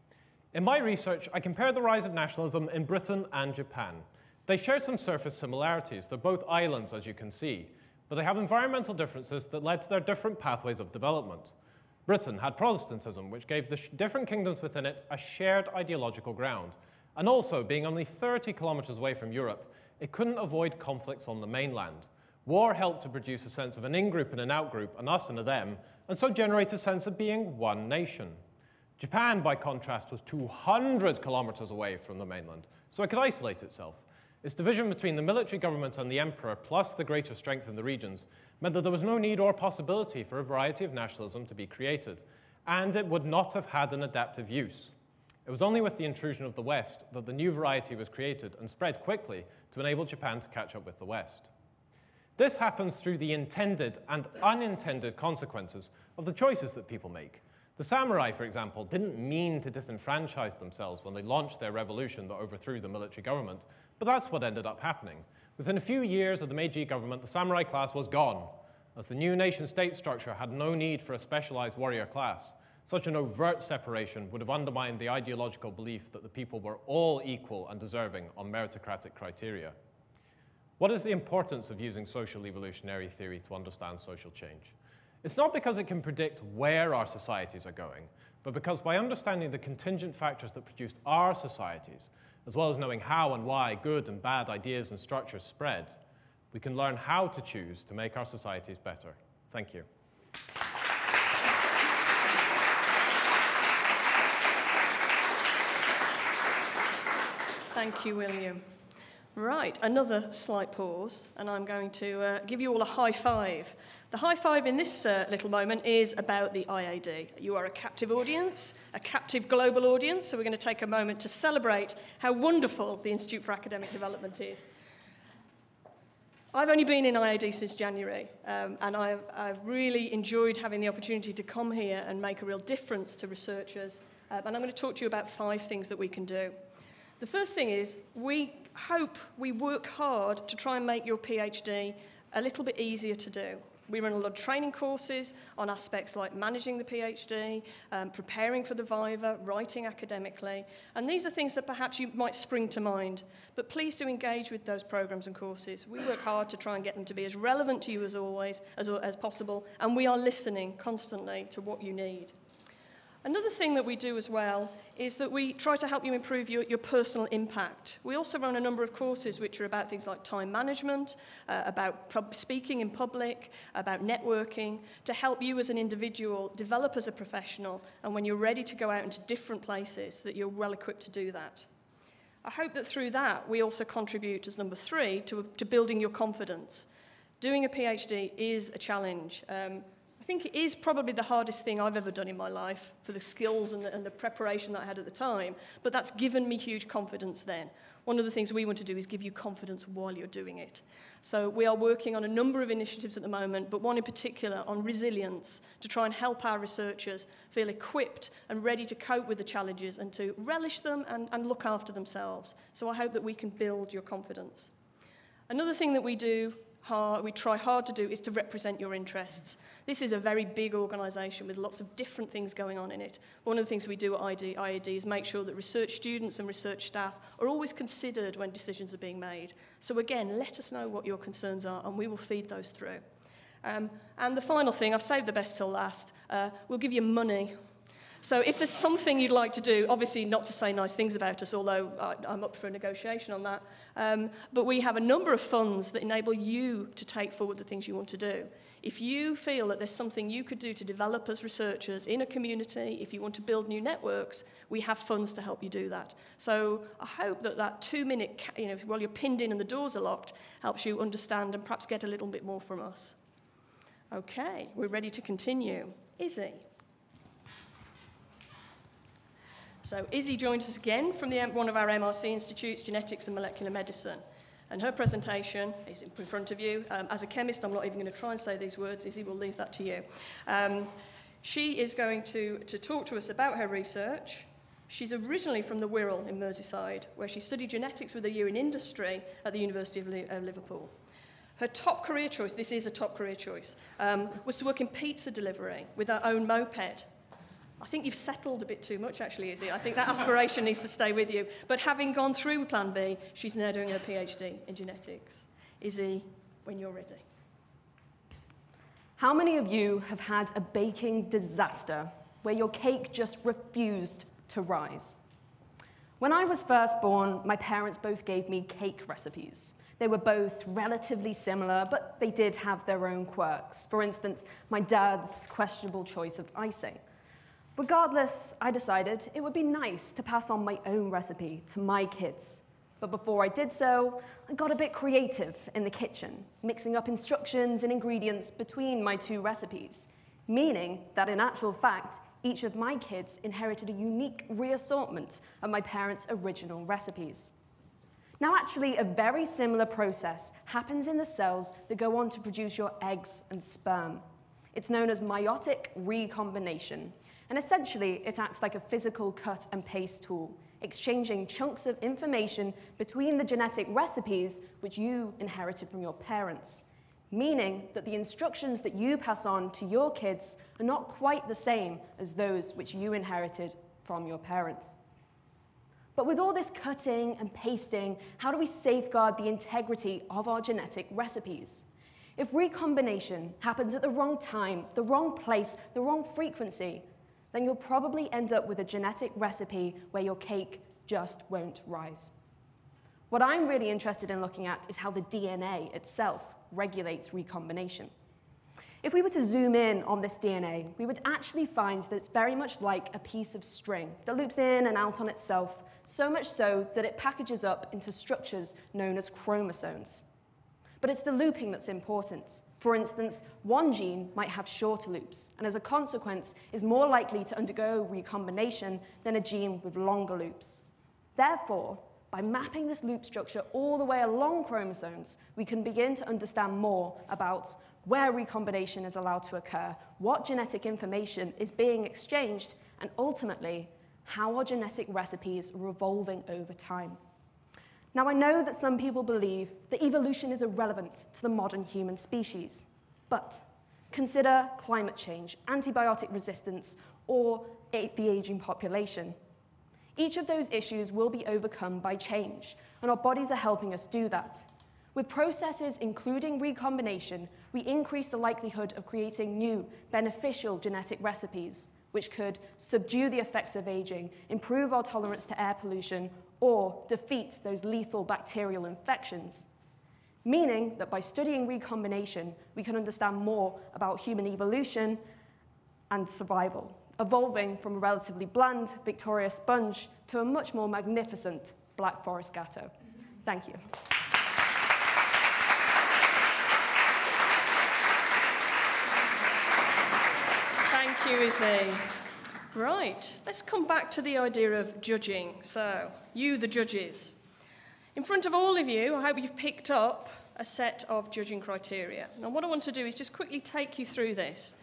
In my research, I compared the rise of nationalism in Britain and Japan. They share some surface similarities. They're both islands, as you can see, but they have environmental differences that led to their different pathways of development. Britain had Protestantism, which gave the different kingdoms within it a shared ideological ground. And also, being only thirty kilometers away from Europe, it couldn't avoid conflicts on the mainland. War helped to produce a sense of an in-group and an out-group, an us and a them, and so generate a sense of being one nation. Japan, by contrast, was two hundred kilometers away from the mainland, so it could isolate itself. Its division between the military government and the emperor, plus the greater strength in the regions, meant that there was no need or possibility for a variety of nationalism to be created, and it would not have had an adaptive use. It was only with the intrusion of the West that the new variety was created and spread quickly to enable Japan to catch up with the West. This happens through the intended and unintended consequences of the choices that people make. The samurai, for example, didn't mean to disenfranchise themselves when they launched their revolution that overthrew the military government, but that's what ended up happening. Within a few years of the Meiji government, the samurai class was gone, as the new nation-state structure had no need for a specialized warrior class. Such an overt separation would have undermined the ideological belief that the people were all equal and deserving on meritocratic criteria. What is the importance of using social evolutionary theory to understand social change? It's not because it can predict where our societies are going, but because by understanding the contingent factors that produced our societies, as well as knowing how and why good and bad ideas and structures spread, we can learn how to choose to make our societies better. Thank you. Thank you, William. Right, another slight pause, and I'm going to uh, give you all a high five. The high five in this uh, little moment is about the I A D. You are a captive audience, a captive global audience, so we're going to take a moment to celebrate how wonderful the Institute for Academic Development is. I've only been in I A D since January, um, and I've, I've really enjoyed having the opportunity to come here and make a real difference to researchers, uh, and I'm going to talk to you about five things that we can do. The first thing is, we hope we work hard to try and make your PhD a little bit easier to do. We run a lot of training courses on aspects like managing the PhD, um, preparing for the viva, writing academically, and these are things that perhaps you might spring to mind, but please do engage with those programs and courses. We work hard to try and get them to be as relevant to you as always, as, as possible, and we are listening constantly to what you need. Another thing that we do as well is that we try to help you improve your, your personal impact. We also run a number of courses which are about things like time management, uh, about speaking in public, about networking, to help you as an individual develop as a professional, and when you're ready to go out into different places, that you're well equipped to do that. I hope that through that, we also contribute, as number three, to, to building your confidence. Doing a PhD is a challenge. Um, I think it is probably the hardest thing I've ever done in my life for the skills and the, and the preparation that I had at the time, but that's given me huge confidence then. One of the things we want to do is give you confidence while you're doing it. So we are working on a number of initiatives at the moment, but one in particular on resilience, to try and help our researchers feel equipped and ready to cope with the challenges and to relish them and, and look after themselves. So I hope that we can build your confidence. Another thing that we do Hard, we try hard to do is to represent your interests. This is a very big organisation with lots of different things going on in it. One of the things we do at I A D is make sure that research students and research staff are always considered when decisions are being made. So again, let us know what your concerns are and we will feed those through. Um, and the final thing, I've saved the best till last, uh, we'll give you money. So if there's something you'd like to do, obviously not to say nice things about us, although I, I'm up for a negotiation on that, um, but we have a number of funds that enable you to take forward the things you want to do. If you feel that there's something you could do to develop as researchers in a community, if you want to build new networks, we have funds to help you do that. So I hope that that two-minute, you know, while you're pinned in and the doors are locked, helps you understand and perhaps get a little bit more from us. Okay, we're ready to continue. Izzy. So Izzy joins us again from the, one of our M R C institutes, Genetics and Molecular Medicine. And her presentation is in front of you. Um, as a chemist, I'm not even going to try and say these words. Izzy, we'll leave that to you. Um, she is going to, to talk to us about her research. She's originally from the Wirral in Merseyside, where she studied genetics with a year in industry at the University of Liverpool. Her top career choice, this is a top career choice, um, was to work in pizza delivery with her own moped. I think you've settled a bit too much, actually, Izzy. I think that aspiration needs to stay with you. But having gone through Plan B, she's now doing her PhD in genetics. Izzy, when you're ready. How many of you have had a baking disaster where your cake just refused to rise? When I was first born, my parents both gave me cake recipes. They were both relatively similar, but they did have their own quirks. For instance, my dad's questionable choice of icing. Regardless, I decided it would be nice to pass on my own recipe to my kids. But before I did so, I got a bit creative in the kitchen, mixing up instructions and ingredients between my two recipes, meaning that in actual fact, each of my kids inherited a unique reassortment of my parents' original recipes. Now actually, a very similar process happens in the cells that go on to produce your eggs and sperm. It's known as meiotic recombination. And essentially, it acts like a physical cut and paste tool, exchanging chunks of information between the genetic recipes which you inherited from your parents, meaning that the instructions that you pass on to your kids are not quite the same as those which you inherited from your parents. But with all this cutting and pasting, how do we safeguard the integrity of our genetic recipes? If recombination happens at the wrong time, the wrong place, the wrong frequency, then you'll probably end up with a genetic recipe where your cake just won't rise. What I'm really interested in looking at is how the D N A itself regulates recombination. If we were to zoom in on this D N A, we would actually find that it's very much like a piece of string that loops in and out on itself, so much so that it packages up into structures known as chromosomes. But it's the looping that's important. For instance, one gene might have shorter loops, and as a consequence, is more likely to undergo recombination than a gene with longer loops. Therefore, by mapping this loop structure all the way along chromosomes, we can begin to understand more about where recombination is allowed to occur, what genetic information is being exchanged, and ultimately, how our genetic recipes are evolving over time. Now, I know that some people believe that evolution is irrelevant to the modern human species, but consider climate change, antibiotic resistance, or the aging population. Each of those issues will be overcome by change, and our bodies are helping us do that. With processes including recombination, we increase the likelihood of creating new, beneficial genetic recipes, which could subdue the effects of aging, improve our tolerance to air pollution, or defeat those lethal bacterial infections. Meaning that by studying recombination, we can understand more about human evolution and survival, evolving from a relatively bland Victoria sponge to a much more magnificent Black Forest Gatto. Thank you. Thank you, Izzy. Right, let's come back to the idea of judging. So, you, the judges. In front of all of you, I hope you've picked up a set of judging criteria. Now, what I want to do is just quickly take you through this.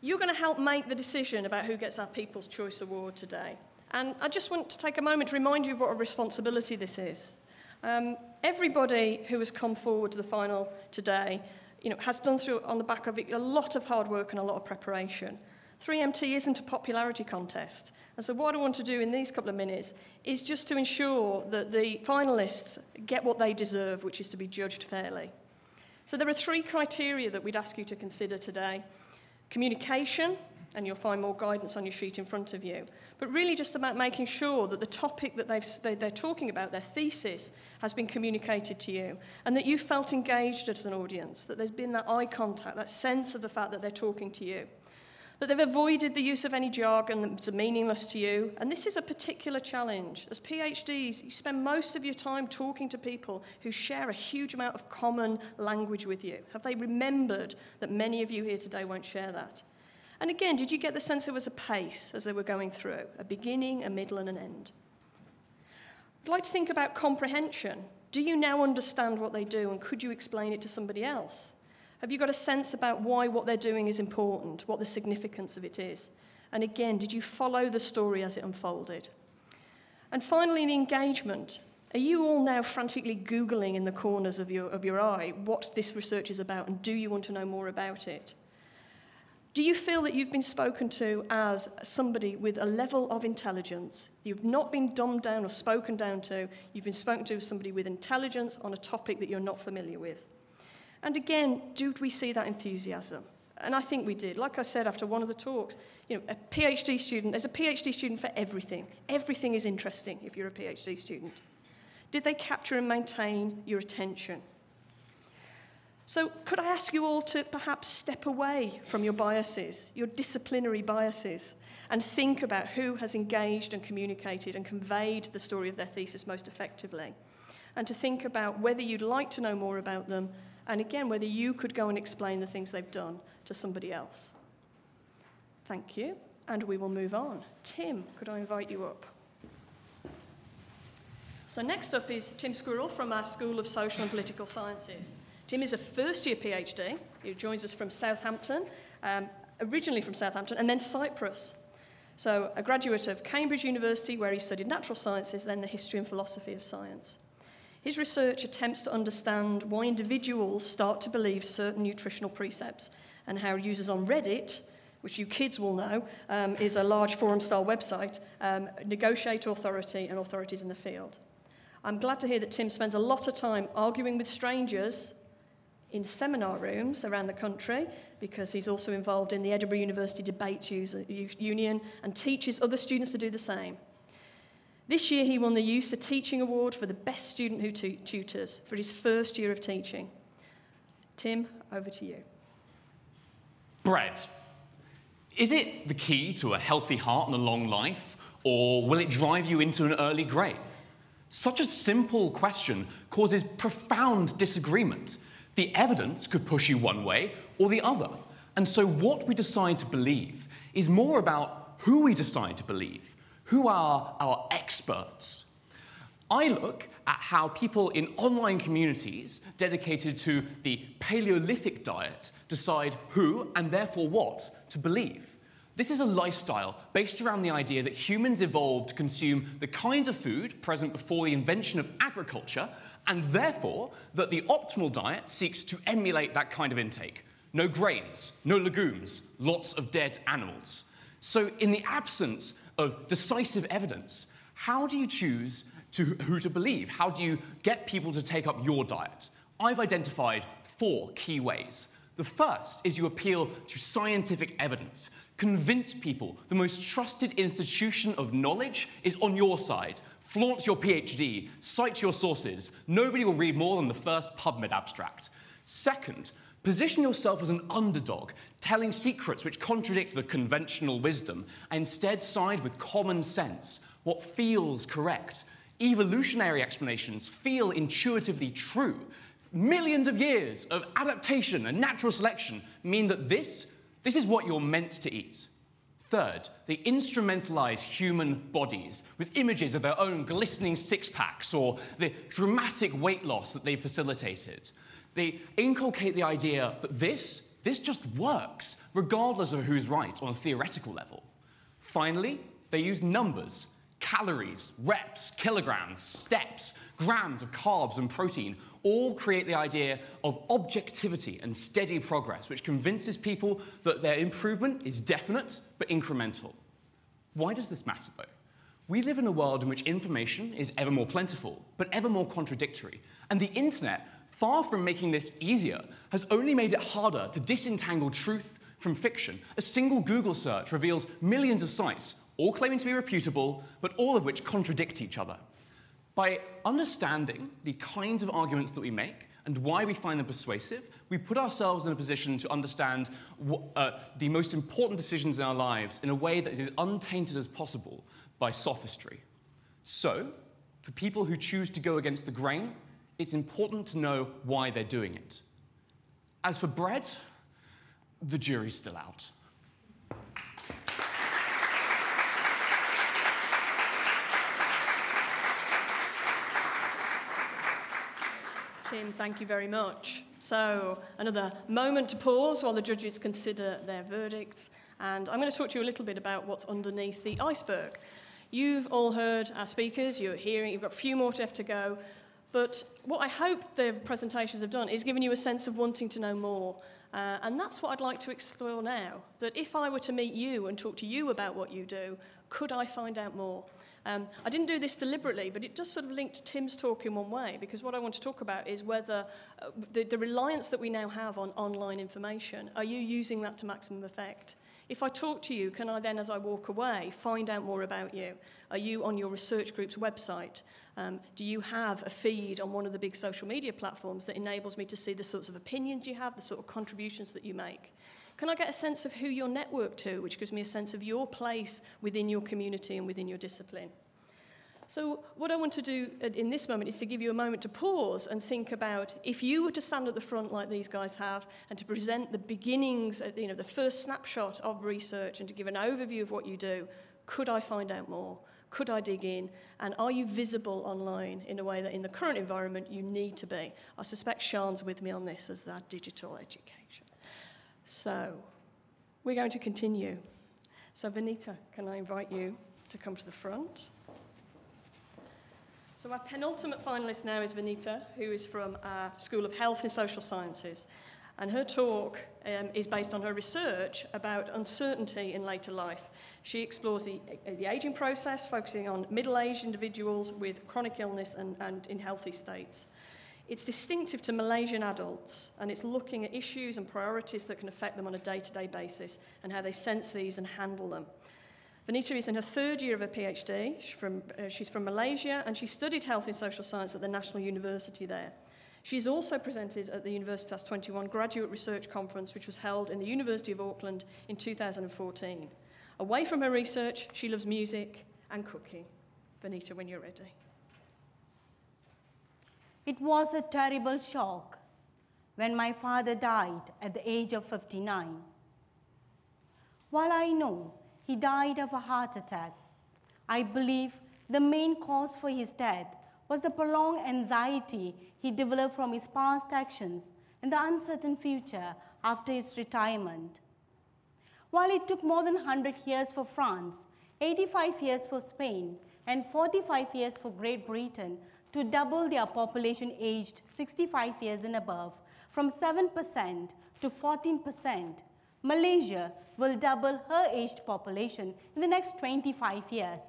You're going to help make the decision about who gets our People's Choice Award today. And I just want to take a moment to remind you of what a responsibility this is. Um, everybody who has come forward to the final today, you know, has done through on the back of it a lot of hard work and a lot of preparation. three M T isn't a popularity contest. And so what I want to do in these couple of minutes is just to ensure that the finalists get what they deserve, which is to be judged fairly. So there are three criteria that we'd ask you to consider today. Communication, and you'll find more guidance on your sheet in front of you, but really just about making sure that the topic that they've, they, they're talking about, their thesis, has been communicated to you, and that you felt engaged as an audience, that there's been that eye contact, that sense of the fact that they're talking to you, that they've avoided the use of any jargon that's meaningless to you, and this is a particular challenge. As PhDs, you spend most of your time talking to people who share a huge amount of common language with you. Have they remembered that many of you here today won't share that? And again, did you get the sense there was a pace as they were going through, a beginning, a middle, and an end? I'd like to think about comprehension. Do you now understand what they do, and could you explain it to somebody else? Have you got a sense about why what they're doing is important, what the significance of it is? And again, did you follow the story as it unfolded? And finally, the engagement. Are you all now frantically Googling in the corners of your, of your eye what this research is about, and do you want to know more about it? Do you feel that you've been spoken to as somebody with a level of intelligence? You've not been dumbed down or spoken down to. You've been spoken to as somebody with intelligence on a topic that you're not familiar with. And again, do we see that enthusiasm? And I think we did. Like I said after one of the talks, you know, a PhD student, there's a PhD student for everything. Everything is interesting if you're a PhD student. Did they capture and maintain your attention? So could I ask you all to perhaps step away from your biases, your disciplinary biases, and think about who has engaged and communicated and conveyed the story of their thesis most effectively, and to think about whether you'd like to know more about them, and again, whether you could go and explain the things they've done to somebody else. Thank you, and we will move on. Tim, could I invite you up? So next up is Tim Squirrell from our School of Social and Political Sciences. Tim is a first-year PhD. He joins us from Southampton, um, originally from Southampton, and then Cyprus. So a graduate of Cambridge University, where he studied natural sciences, then the history and philosophy of science. His research attempts to understand why individuals start to believe certain nutritional precepts, and how users on Reddit, which you kids will know, um, is a large forum-style website, um, negotiate authority and authorities in the field. I'm glad to hear that Tim spends a lot of time arguing with strangers in seminar rooms around the country, because he's also involved in the Edinburgh University Debates Union and teaches other students to do the same. This year he won the U S A Teaching Award for the best student who tutors for his first year of teaching. Tim, over to you. Bread. Is it the key to a healthy heart and a long life, or will it drive you into an early grave? Such a simple question causes profound disagreement. The evidence could push you one way or the other. And so what we decide to believe is more about who we decide to believe, who are our experts. I look at how people in online communities dedicated to the Paleolithic diet decide who and therefore what to believe. This is a lifestyle based around the idea that humans evolved to consume the kinds of food present before the invention of agriculture, and therefore that the optimal diet seeks to emulate that kind of intake. No grains, no legumes, lots of dead animals. So in the absence of decisive evidence, how do you choose to who to believe? How do you get people to take up your diet? I've identified four key ways. The first is you appeal to scientific evidence. Convince people the most trusted institution of knowledge is on your side. Flaunt your PhD, cite your sources. Nobody will read more than the first PubMed abstract. Second, position yourself as an underdog, telling secrets which contradict the conventional wisdom, and instead side with common sense, what feels correct. Evolutionary explanations feel intuitively true. Millions of years of adaptation and natural selection mean that this, this is what you're meant to eat. Third, they instrumentalize human bodies with images of their own glistening six-packs or the dramatic weight loss that they've facilitated. They inculcate the idea that this, this just works, regardless of who's right on a theoretical level. Finally, they use numbers. Calories, reps, kilograms, steps, grams of carbs and protein all create the idea of objectivity and steady progress, which convinces people that their improvement is definite but incremental. Why does this matter, though? We live in a world in which information is ever more plentiful, but ever more contradictory, and the internet, far from making this easier, has only made it harder to disentangle truth from fiction. A single Google search reveals millions of sites, all claiming to be reputable, but all of which contradict each other. By understanding the kinds of arguments that we make and why we find them persuasive, we put ourselves in a position to understand what, uh, the most important decisions in our lives in a way that is as untainted as possible by sophistry. So, for people who choose to go against the grain, it's important to know why they're doing it. As for bread, the jury's still out. Tim, thank you very much. So, another moment to pause while the judges consider their verdicts. And I'm going to talk to you a little bit about what's underneath the iceberg. You've all heard our speakers, you're hearing, you've got a few more left to go, but what I hope the presentations have done is given you a sense of wanting to know more. Uh, and that's what I'd like to explore now, that if I were to meet you and talk to you about what you do, could I find out more? Um, I didn't do this deliberately, but it does sort of link to Tim's talk in one way, because what I want to talk about is whether uh, the, the reliance that we now have on online information, are you using that to maximum effect? If I talk to you, can I then, as I walk away, find out more about you? Are you on your research group's website? Um, do you have a feed on one of the big social media platforms that enables me to see the sorts of opinions you have, the sort of contributions that you make? Can I get a sense of who you're networked to, which gives me a sense of your place within your community and within your discipline? So what I want to do in this moment is to give you a moment to pause and think about if you were to stand at the front like these guys have and to present the beginnings, you know, the first snapshot of research and to give an overview of what you do, could I find out more? Could I dig in? And are you visible online in a way that in the current environment you need to be? I suspect Sean's with me on this as that digital education. So we're going to continue. So Vanita, can I invite you to come to the front? So our penultimate finalist now is Vanita, who is from uh, School of Health and Social Sciences. And her talk um, is based on her research about uncertainty in later life. She explores the, the aging process, focusing on middle-aged individuals with chronic illness and, and in healthy states. It's distinctive to Malaysian adults, and it's looking at issues and priorities that can affect them on a day-to-day basis and how they sense these and handle them. Vanita is in her third year of her PhD. She's from, uh, she's from Malaysia, and she studied health and social science at the National University there. She's also presented at the Universitas twenty-one Graduate Research Conference, which was held in the University of Auckland in two thousand fourteen. Away from her research, she loves music and cooking. Vanita, when you're ready. It was a terrible shock when my father died at the age of fifty-nine. While I know he died of a heart attack, I believe the main cause for his death was the prolonged anxiety he developed from his past actions and the uncertain future after his retirement. While it took more than one hundred years for France, eighty-five years for Spain, and forty-five years for Great Britain to double their population aged sixty-five years and above from seven percent to fourteen percent, Malaysia will double her aged population in the next twenty-five years.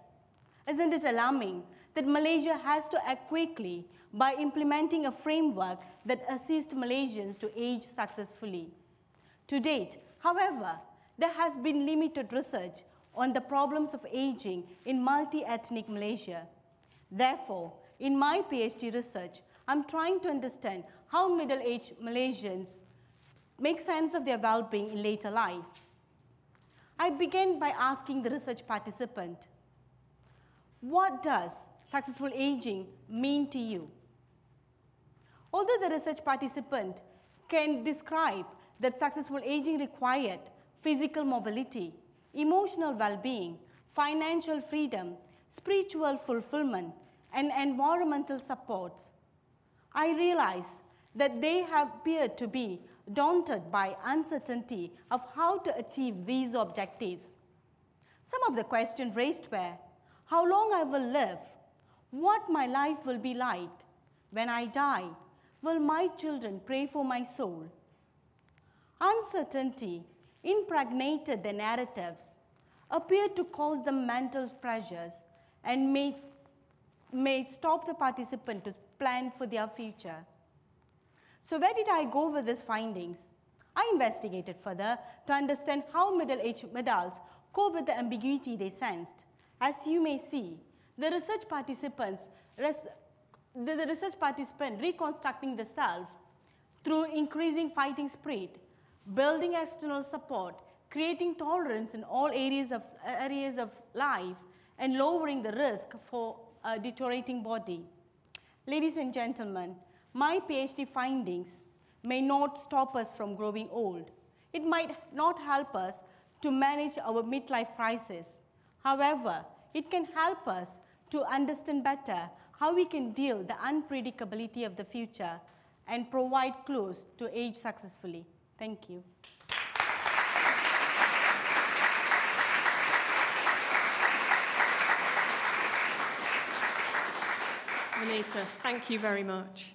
Isn't it alarming that Malaysia has to act quickly by implementing a framework that assists Malaysians to age successfully? To date, however, there has been limited research on the problems of aging in multi-ethnic Malaysia. Therefore, in my PhD research, I'm trying to understand how middle-aged Malaysians make sense of their well-being in later life. I began by asking the research participant, what does successful aging mean to you? Although the research participant can describe that successful aging required physical mobility, emotional well-being, financial freedom, spiritual fulfillment, and environmental supports, I realized that they have appeared to be daunted by uncertainty of how to achieve these objectives. Some of the questions raised were, how long I will live, what my life will be like, when I die, will my children pray for my soul? Uncertainty impregnated their narratives, appeared to cause them mental pressures, and may, may stop the participant to plan for their future. So where did I go with these findings? I investigated further to understand how middle-aged adults cope with the ambiguity they sensed. As you may see, the research participants, res, the, the research participant reconstructing the self through increasing fighting spirit, building external support, creating tolerance in all areas of, areas of life, and lowering the risk for a deteriorating body. Ladies and gentlemen, my PhD findings may not stop us from growing old. It might not help us to manage our midlife crisis. However, it can help us to understand better how we can deal with the unpredictability of the future and provide clues to age successfully. Thank you. Vanita. Thank you very much.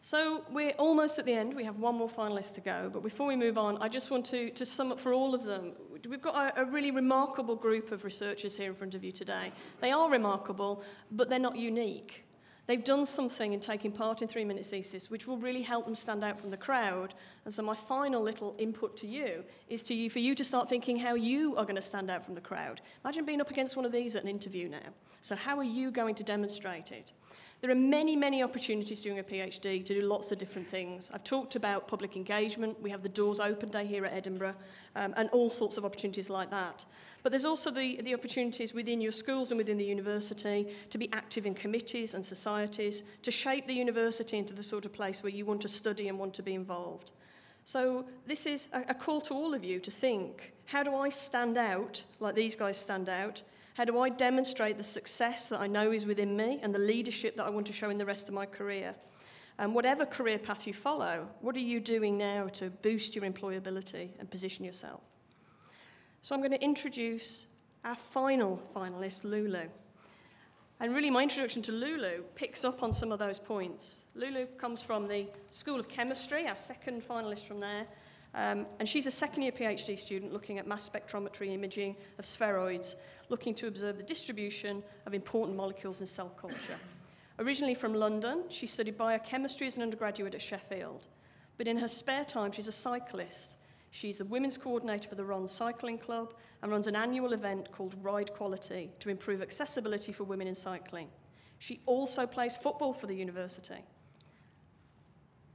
So we're almost at the end. We have one more finalist to go. But before we move on, I just want to, to sum up for all of them. We've got a, a really remarkable group of researchers here in front of you today. They are remarkable, but they're not unique. They've done something in taking part in Three Minute Thesis which will really help them stand out from the crowd. And so my final little input to you is to you, for you to start thinking how you are going to stand out from the crowd. Imagine being up against one of these at an interview now. So how are you going to demonstrate it? There are many, many opportunities during a PhD to do lots of different things. I've talked about public engagement. We have the Doors Open Day here at Edinburgh, um, and all sorts of opportunities like that. But there's also the, the opportunities within your schools and within the university to be active in committees and societies, to shape the university into the sort of place where you want to study and want to be involved. So this is a, a call to all of you to think, how do I stand out like these guys stand out? How do I demonstrate the success that I know is within me and the leadership that I want to show in the rest of my career? And whatever career path you follow, what are you doing now to boost your employability and position yourself? So I'm going to introduce our final finalist, Lulu. And really my introduction to Lulu picks up on some of those points. Lulu comes from the School of Chemistry, our second finalist from there. Um, and she's a second-year PhD student looking at mass spectrometry imaging of spheroids, looking to observe the distribution of important molecules in cell culture. Originally from London, she studied biochemistry as an undergraduate at Sheffield. But in her spare time, she's a cyclist. She's the women's coordinator for the Ron Cycling Club and runs an annual event called Ride Quality to improve accessibility for women in cycling. She also plays football for the university.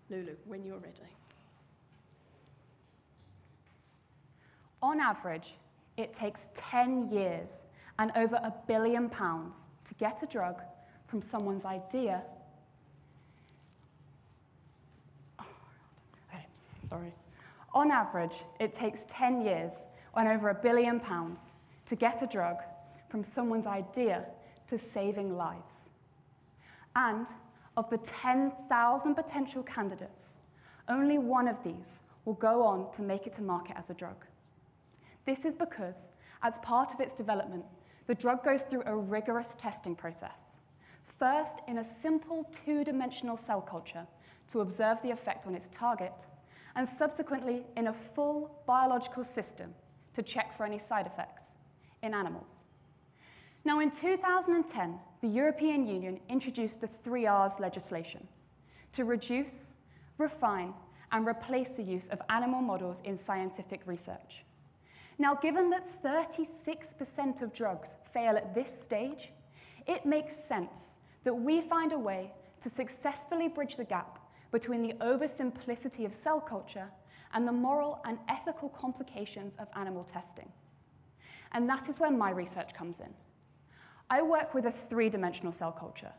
Lulu, when you're ready. On average, it takes ten years and over a billion pounds to get a drug from someone's idea. Oh, hey, sorry. On average, it takes ten years and over a billion pounds to get a drug from someone's idea to saving lives. And of the ten thousand potential candidates, only one of these will go on to make it to market as a drug. This is because, as part of its development, the drug goes through a rigorous testing process, first in a simple two-dimensional cell culture to observe the effect on its target, and subsequently in a full biological system to check for any side effects in animals. Now, in two thousand ten, the European Union introduced the three R's legislation to reduce, refine, and replace the use of animal models in scientific research. Now, given that thirty-six percent of drugs fail at this stage, it makes sense that we find a way to successfully bridge the gap between the oversimplicity of cell culture and the moral and ethical complications of animal testing. And that is where my research comes in. I work with a three-dimensional cell culture,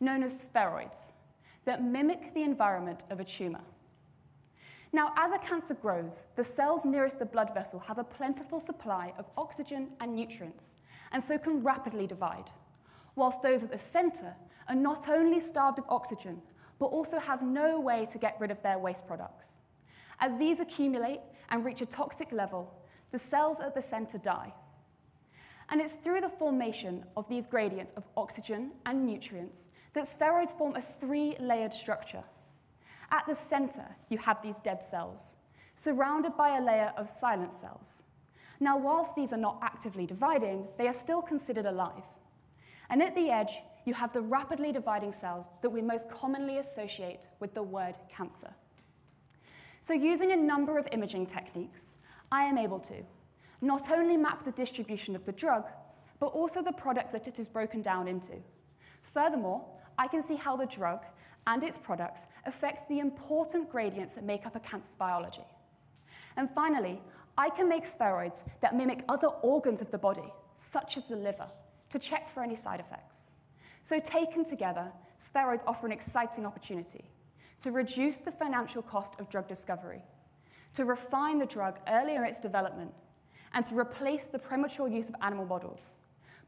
known as spheroids, that mimic the environment of a tumor. Now, as a cancer grows, the cells nearest the blood vessel have a plentiful supply of oxygen and nutrients, and so can rapidly divide, whilst those at the center are not only starved of oxygen, but also have no way to get rid of their waste products. As these accumulate and reach a toxic level, the cells at the center die. And it's through the formation of these gradients of oxygen and nutrients that spheroids form a three-layered structure. At the center, you have these dead cells, surrounded by a layer of silent cells. Now, whilst these are not actively dividing, they are still considered alive. And at the edge, you have the rapidly dividing cells that we most commonly associate with the word cancer. So using a number of imaging techniques, I am able to not only map the distribution of the drug, but also the products that it is broken down into. Furthermore, I can see how the drug and its products affect the important gradients that make up a cancer's biology. And finally, I can make spheroids that mimic other organs of the body, such as the liver, to check for any side effects. So taken together, spheroids offer an exciting opportunity to reduce the financial cost of drug discovery, to refine the drug earlier in its development, and to replace the premature use of animal models,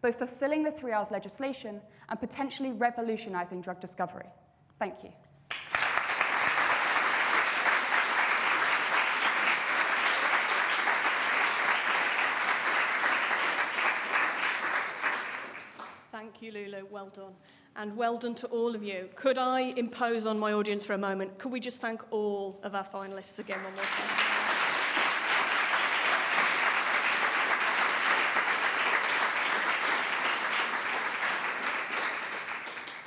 both fulfilling the three R's legislation and potentially revolutionizing drug discovery. Thank you. Thank you, Lulu. Well done. and well done to all of you. Could I impose on my audience for a moment? Could we just thank all of our finalists again one more time?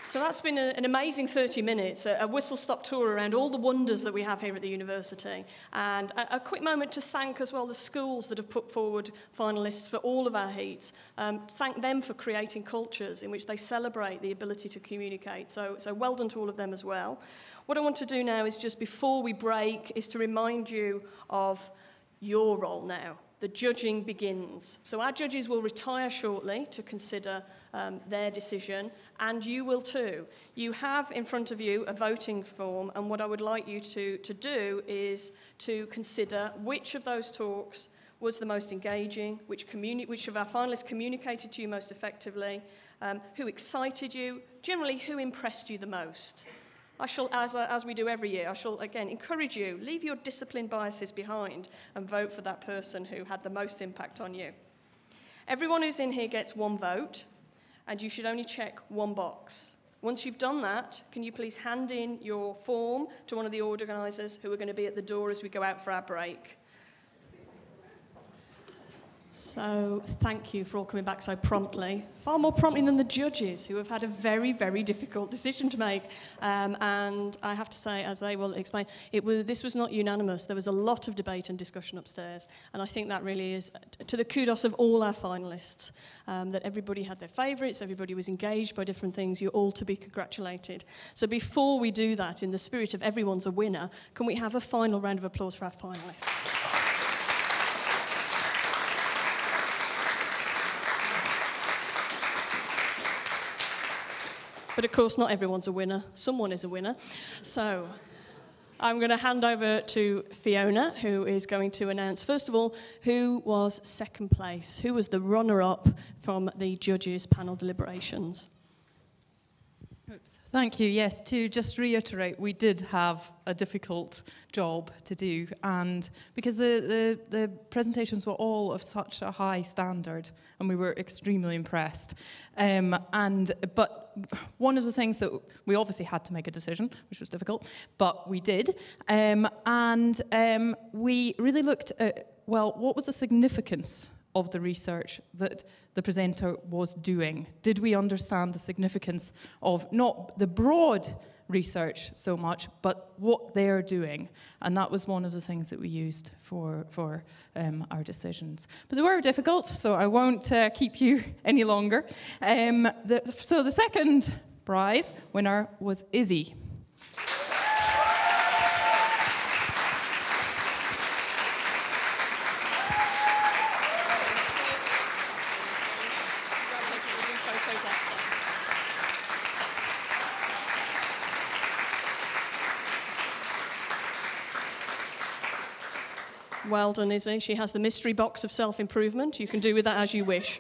So that's been an amazing thirty minutes, a whistle-stop tour around all the wonders that we have here at the university. And a quick moment to thank as well the schools that have put forward finalists for all of our heats. Um, thank them for creating cultures in which they celebrate the ability to communicate. So, so well done to all of them as well. What I want to do now is just before we break is to remind you of your role now. The judging begins. So our judges will retire shortly to consider um, their decision, and you will too. You have in front of you a voting form, and what I would like you to, to do is to consider which of those talks was the most engaging, which, which of our finalists communicated to you most effectively, um, who excited you, generally who impressed you the most. I shall, as, uh, as we do every year, I shall again encourage you, leave your discipline biases behind and vote for that person who had the most impact on you. Everyone who's in here gets one vote, and you should only check one box. Once you've done that, can you please hand in your form to one of the organisers who are going to be at the door as we go out for our break? So thank you for all coming back so promptly, far more promptly than the judges, who have had a very, very difficult decision to make. Um, and I have to say, as they will explain, it was, this was not unanimous. There was a lot of debate and discussion upstairs. And I think that really is to the kudos of all our finalists, um, that everybody had their favourites, everybody was engaged by different things. You're all to be congratulated. So before we do that, in the spirit of everyone's a winner, can we have a final round of applause for our finalists? But of course, not everyone's a winner. Someone is a winner. So I'm going to hand over to Fiona, who is going to announce, first of all, who was second place, who was the runner-up from the judges' panel deliberations. Oops. Thank you. Yes, to just reiterate, we did have a difficult job to do, and because the, the, the presentations were all of such a high standard, and we were extremely impressed. Um, and but one of the things that we obviously had to make a decision, which was difficult, but we did, um, and um, we really looked at, well, what was the significance of the research that the presenter was doing? Did we understand the significance of not the broad research so much, but what they're doing? And that was one of the things that we used for, for um, our decisions. But they were difficult, so I won't uh, keep you any longer. Um, the, so the second prize winner was Izzy. Well done, Izzy. She has the mystery box of self-improvement. You can do with that as you wish.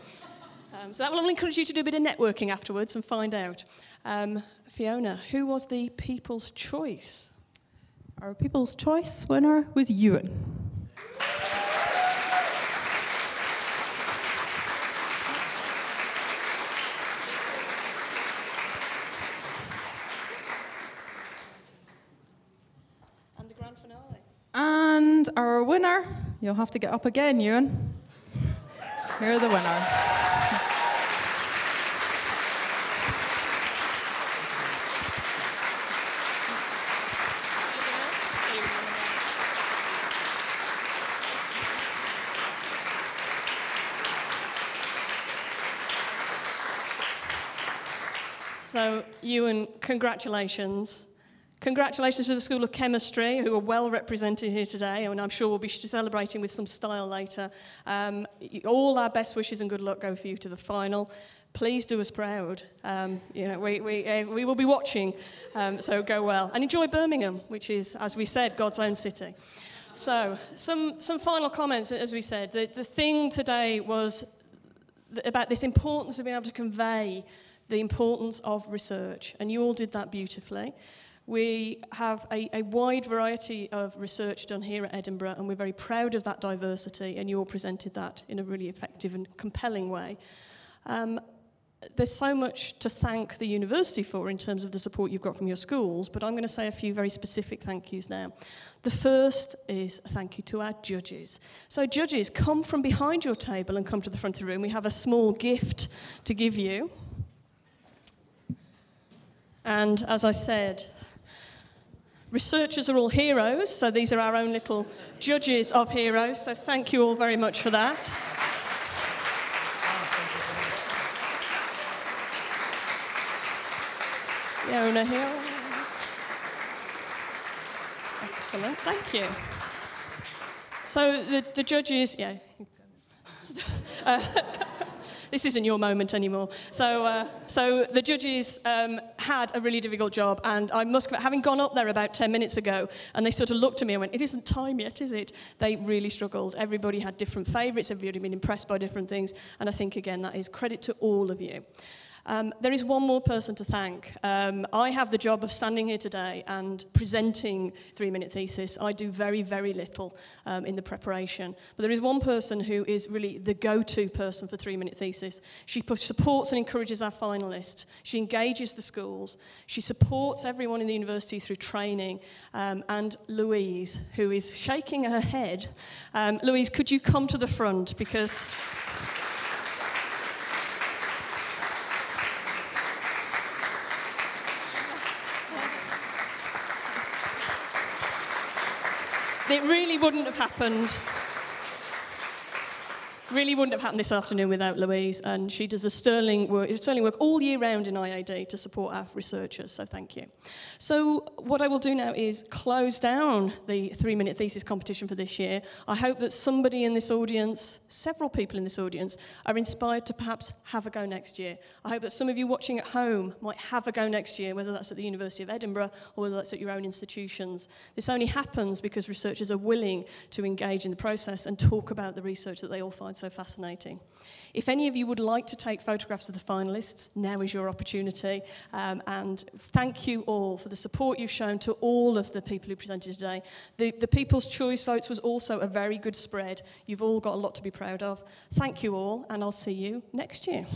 Um, so that will encourage you to do a bit of networking afterwards and find out. Um, Fiona, who was the People's Choice? Our People's Choice winner was Ewan. Our winner, you'll have to get up again, Ewan. You're the winner. So, Ewan, congratulations. Congratulations to the School of Chemistry, who are well represented here today, and I'm sure we'll be celebrating with some style later. Um, all our best wishes and good luck go for you to the final. Please do us proud. Um, you know, we, we, uh, we will be watching, um, so go well. And enjoy Birmingham, which is, as we said, God's own city. So, some, some final comments, as we said. The, the thing today was th- about this importance of being able to convey the importance of research, and you all did that beautifully. We have a, a wide variety of research done here at Edinburgh, and we're very proud of that diversity, and you all presented that in a really effective and compelling way. Um, there's so much to thank the university for in terms of the support you've got from your schools, but I'm going to say a few very specific thank yous now. The first is a thank you to our judges. So judges, come from behind your table and come to the front of the room. We have a small gift to give you. And as I said, researchers are all heroes, so these are our own little judges of heroes, so thank you all very much for that. Fiona Hill. Excellent, thank you. So the, the judges, yeah. uh, this isn't your moment anymore. So, uh, so the judges um, had a really difficult job, and I must, having gone up there about ten minutes ago, and they sort of looked at me and went, it isn't time yet, is it? They really struggled. Everybody had different favourites, everybody had been impressed by different things, and I think, again, that is credit to all of you. Um, there is one more person to thank. Um, I have the job of standing here today and presenting Three Minute Thesis. I do very, very little um, in the preparation. But there is one person who is really the go-to person for Three Minute Thesis. She supports and encourages our finalists. She engages the schools. She supports everyone in the university through training. Um, and Louise, who is shaking her head. Um, Louise, could you come to the front? Because... it really wouldn't have happened. Really wouldn't have happened this afternoon without Louise, and she does a sterling work, sterling work all year round in I A D to support our researchers, so thank you. So what I will do now is close down the three-minute thesis competition for this year. I hope that somebody in this audience, several people in this audience, are inspired to perhaps have a go next year. I hope that some of you watching at home might have a go next year, whether that's at the University of Edinburgh or whether that's at your own institutions. This only happens because researchers are willing to engage in the process and talk about the research that they all find so fascinating. If any of you would like to take photographs of the finalists, now is your opportunity. Um, and thank you all for the support you've shown to all of the people who presented today. The, the People's Choice votes was also a very good spread. You've all got a lot to be proud of. Thank you all, and I'll see you next year.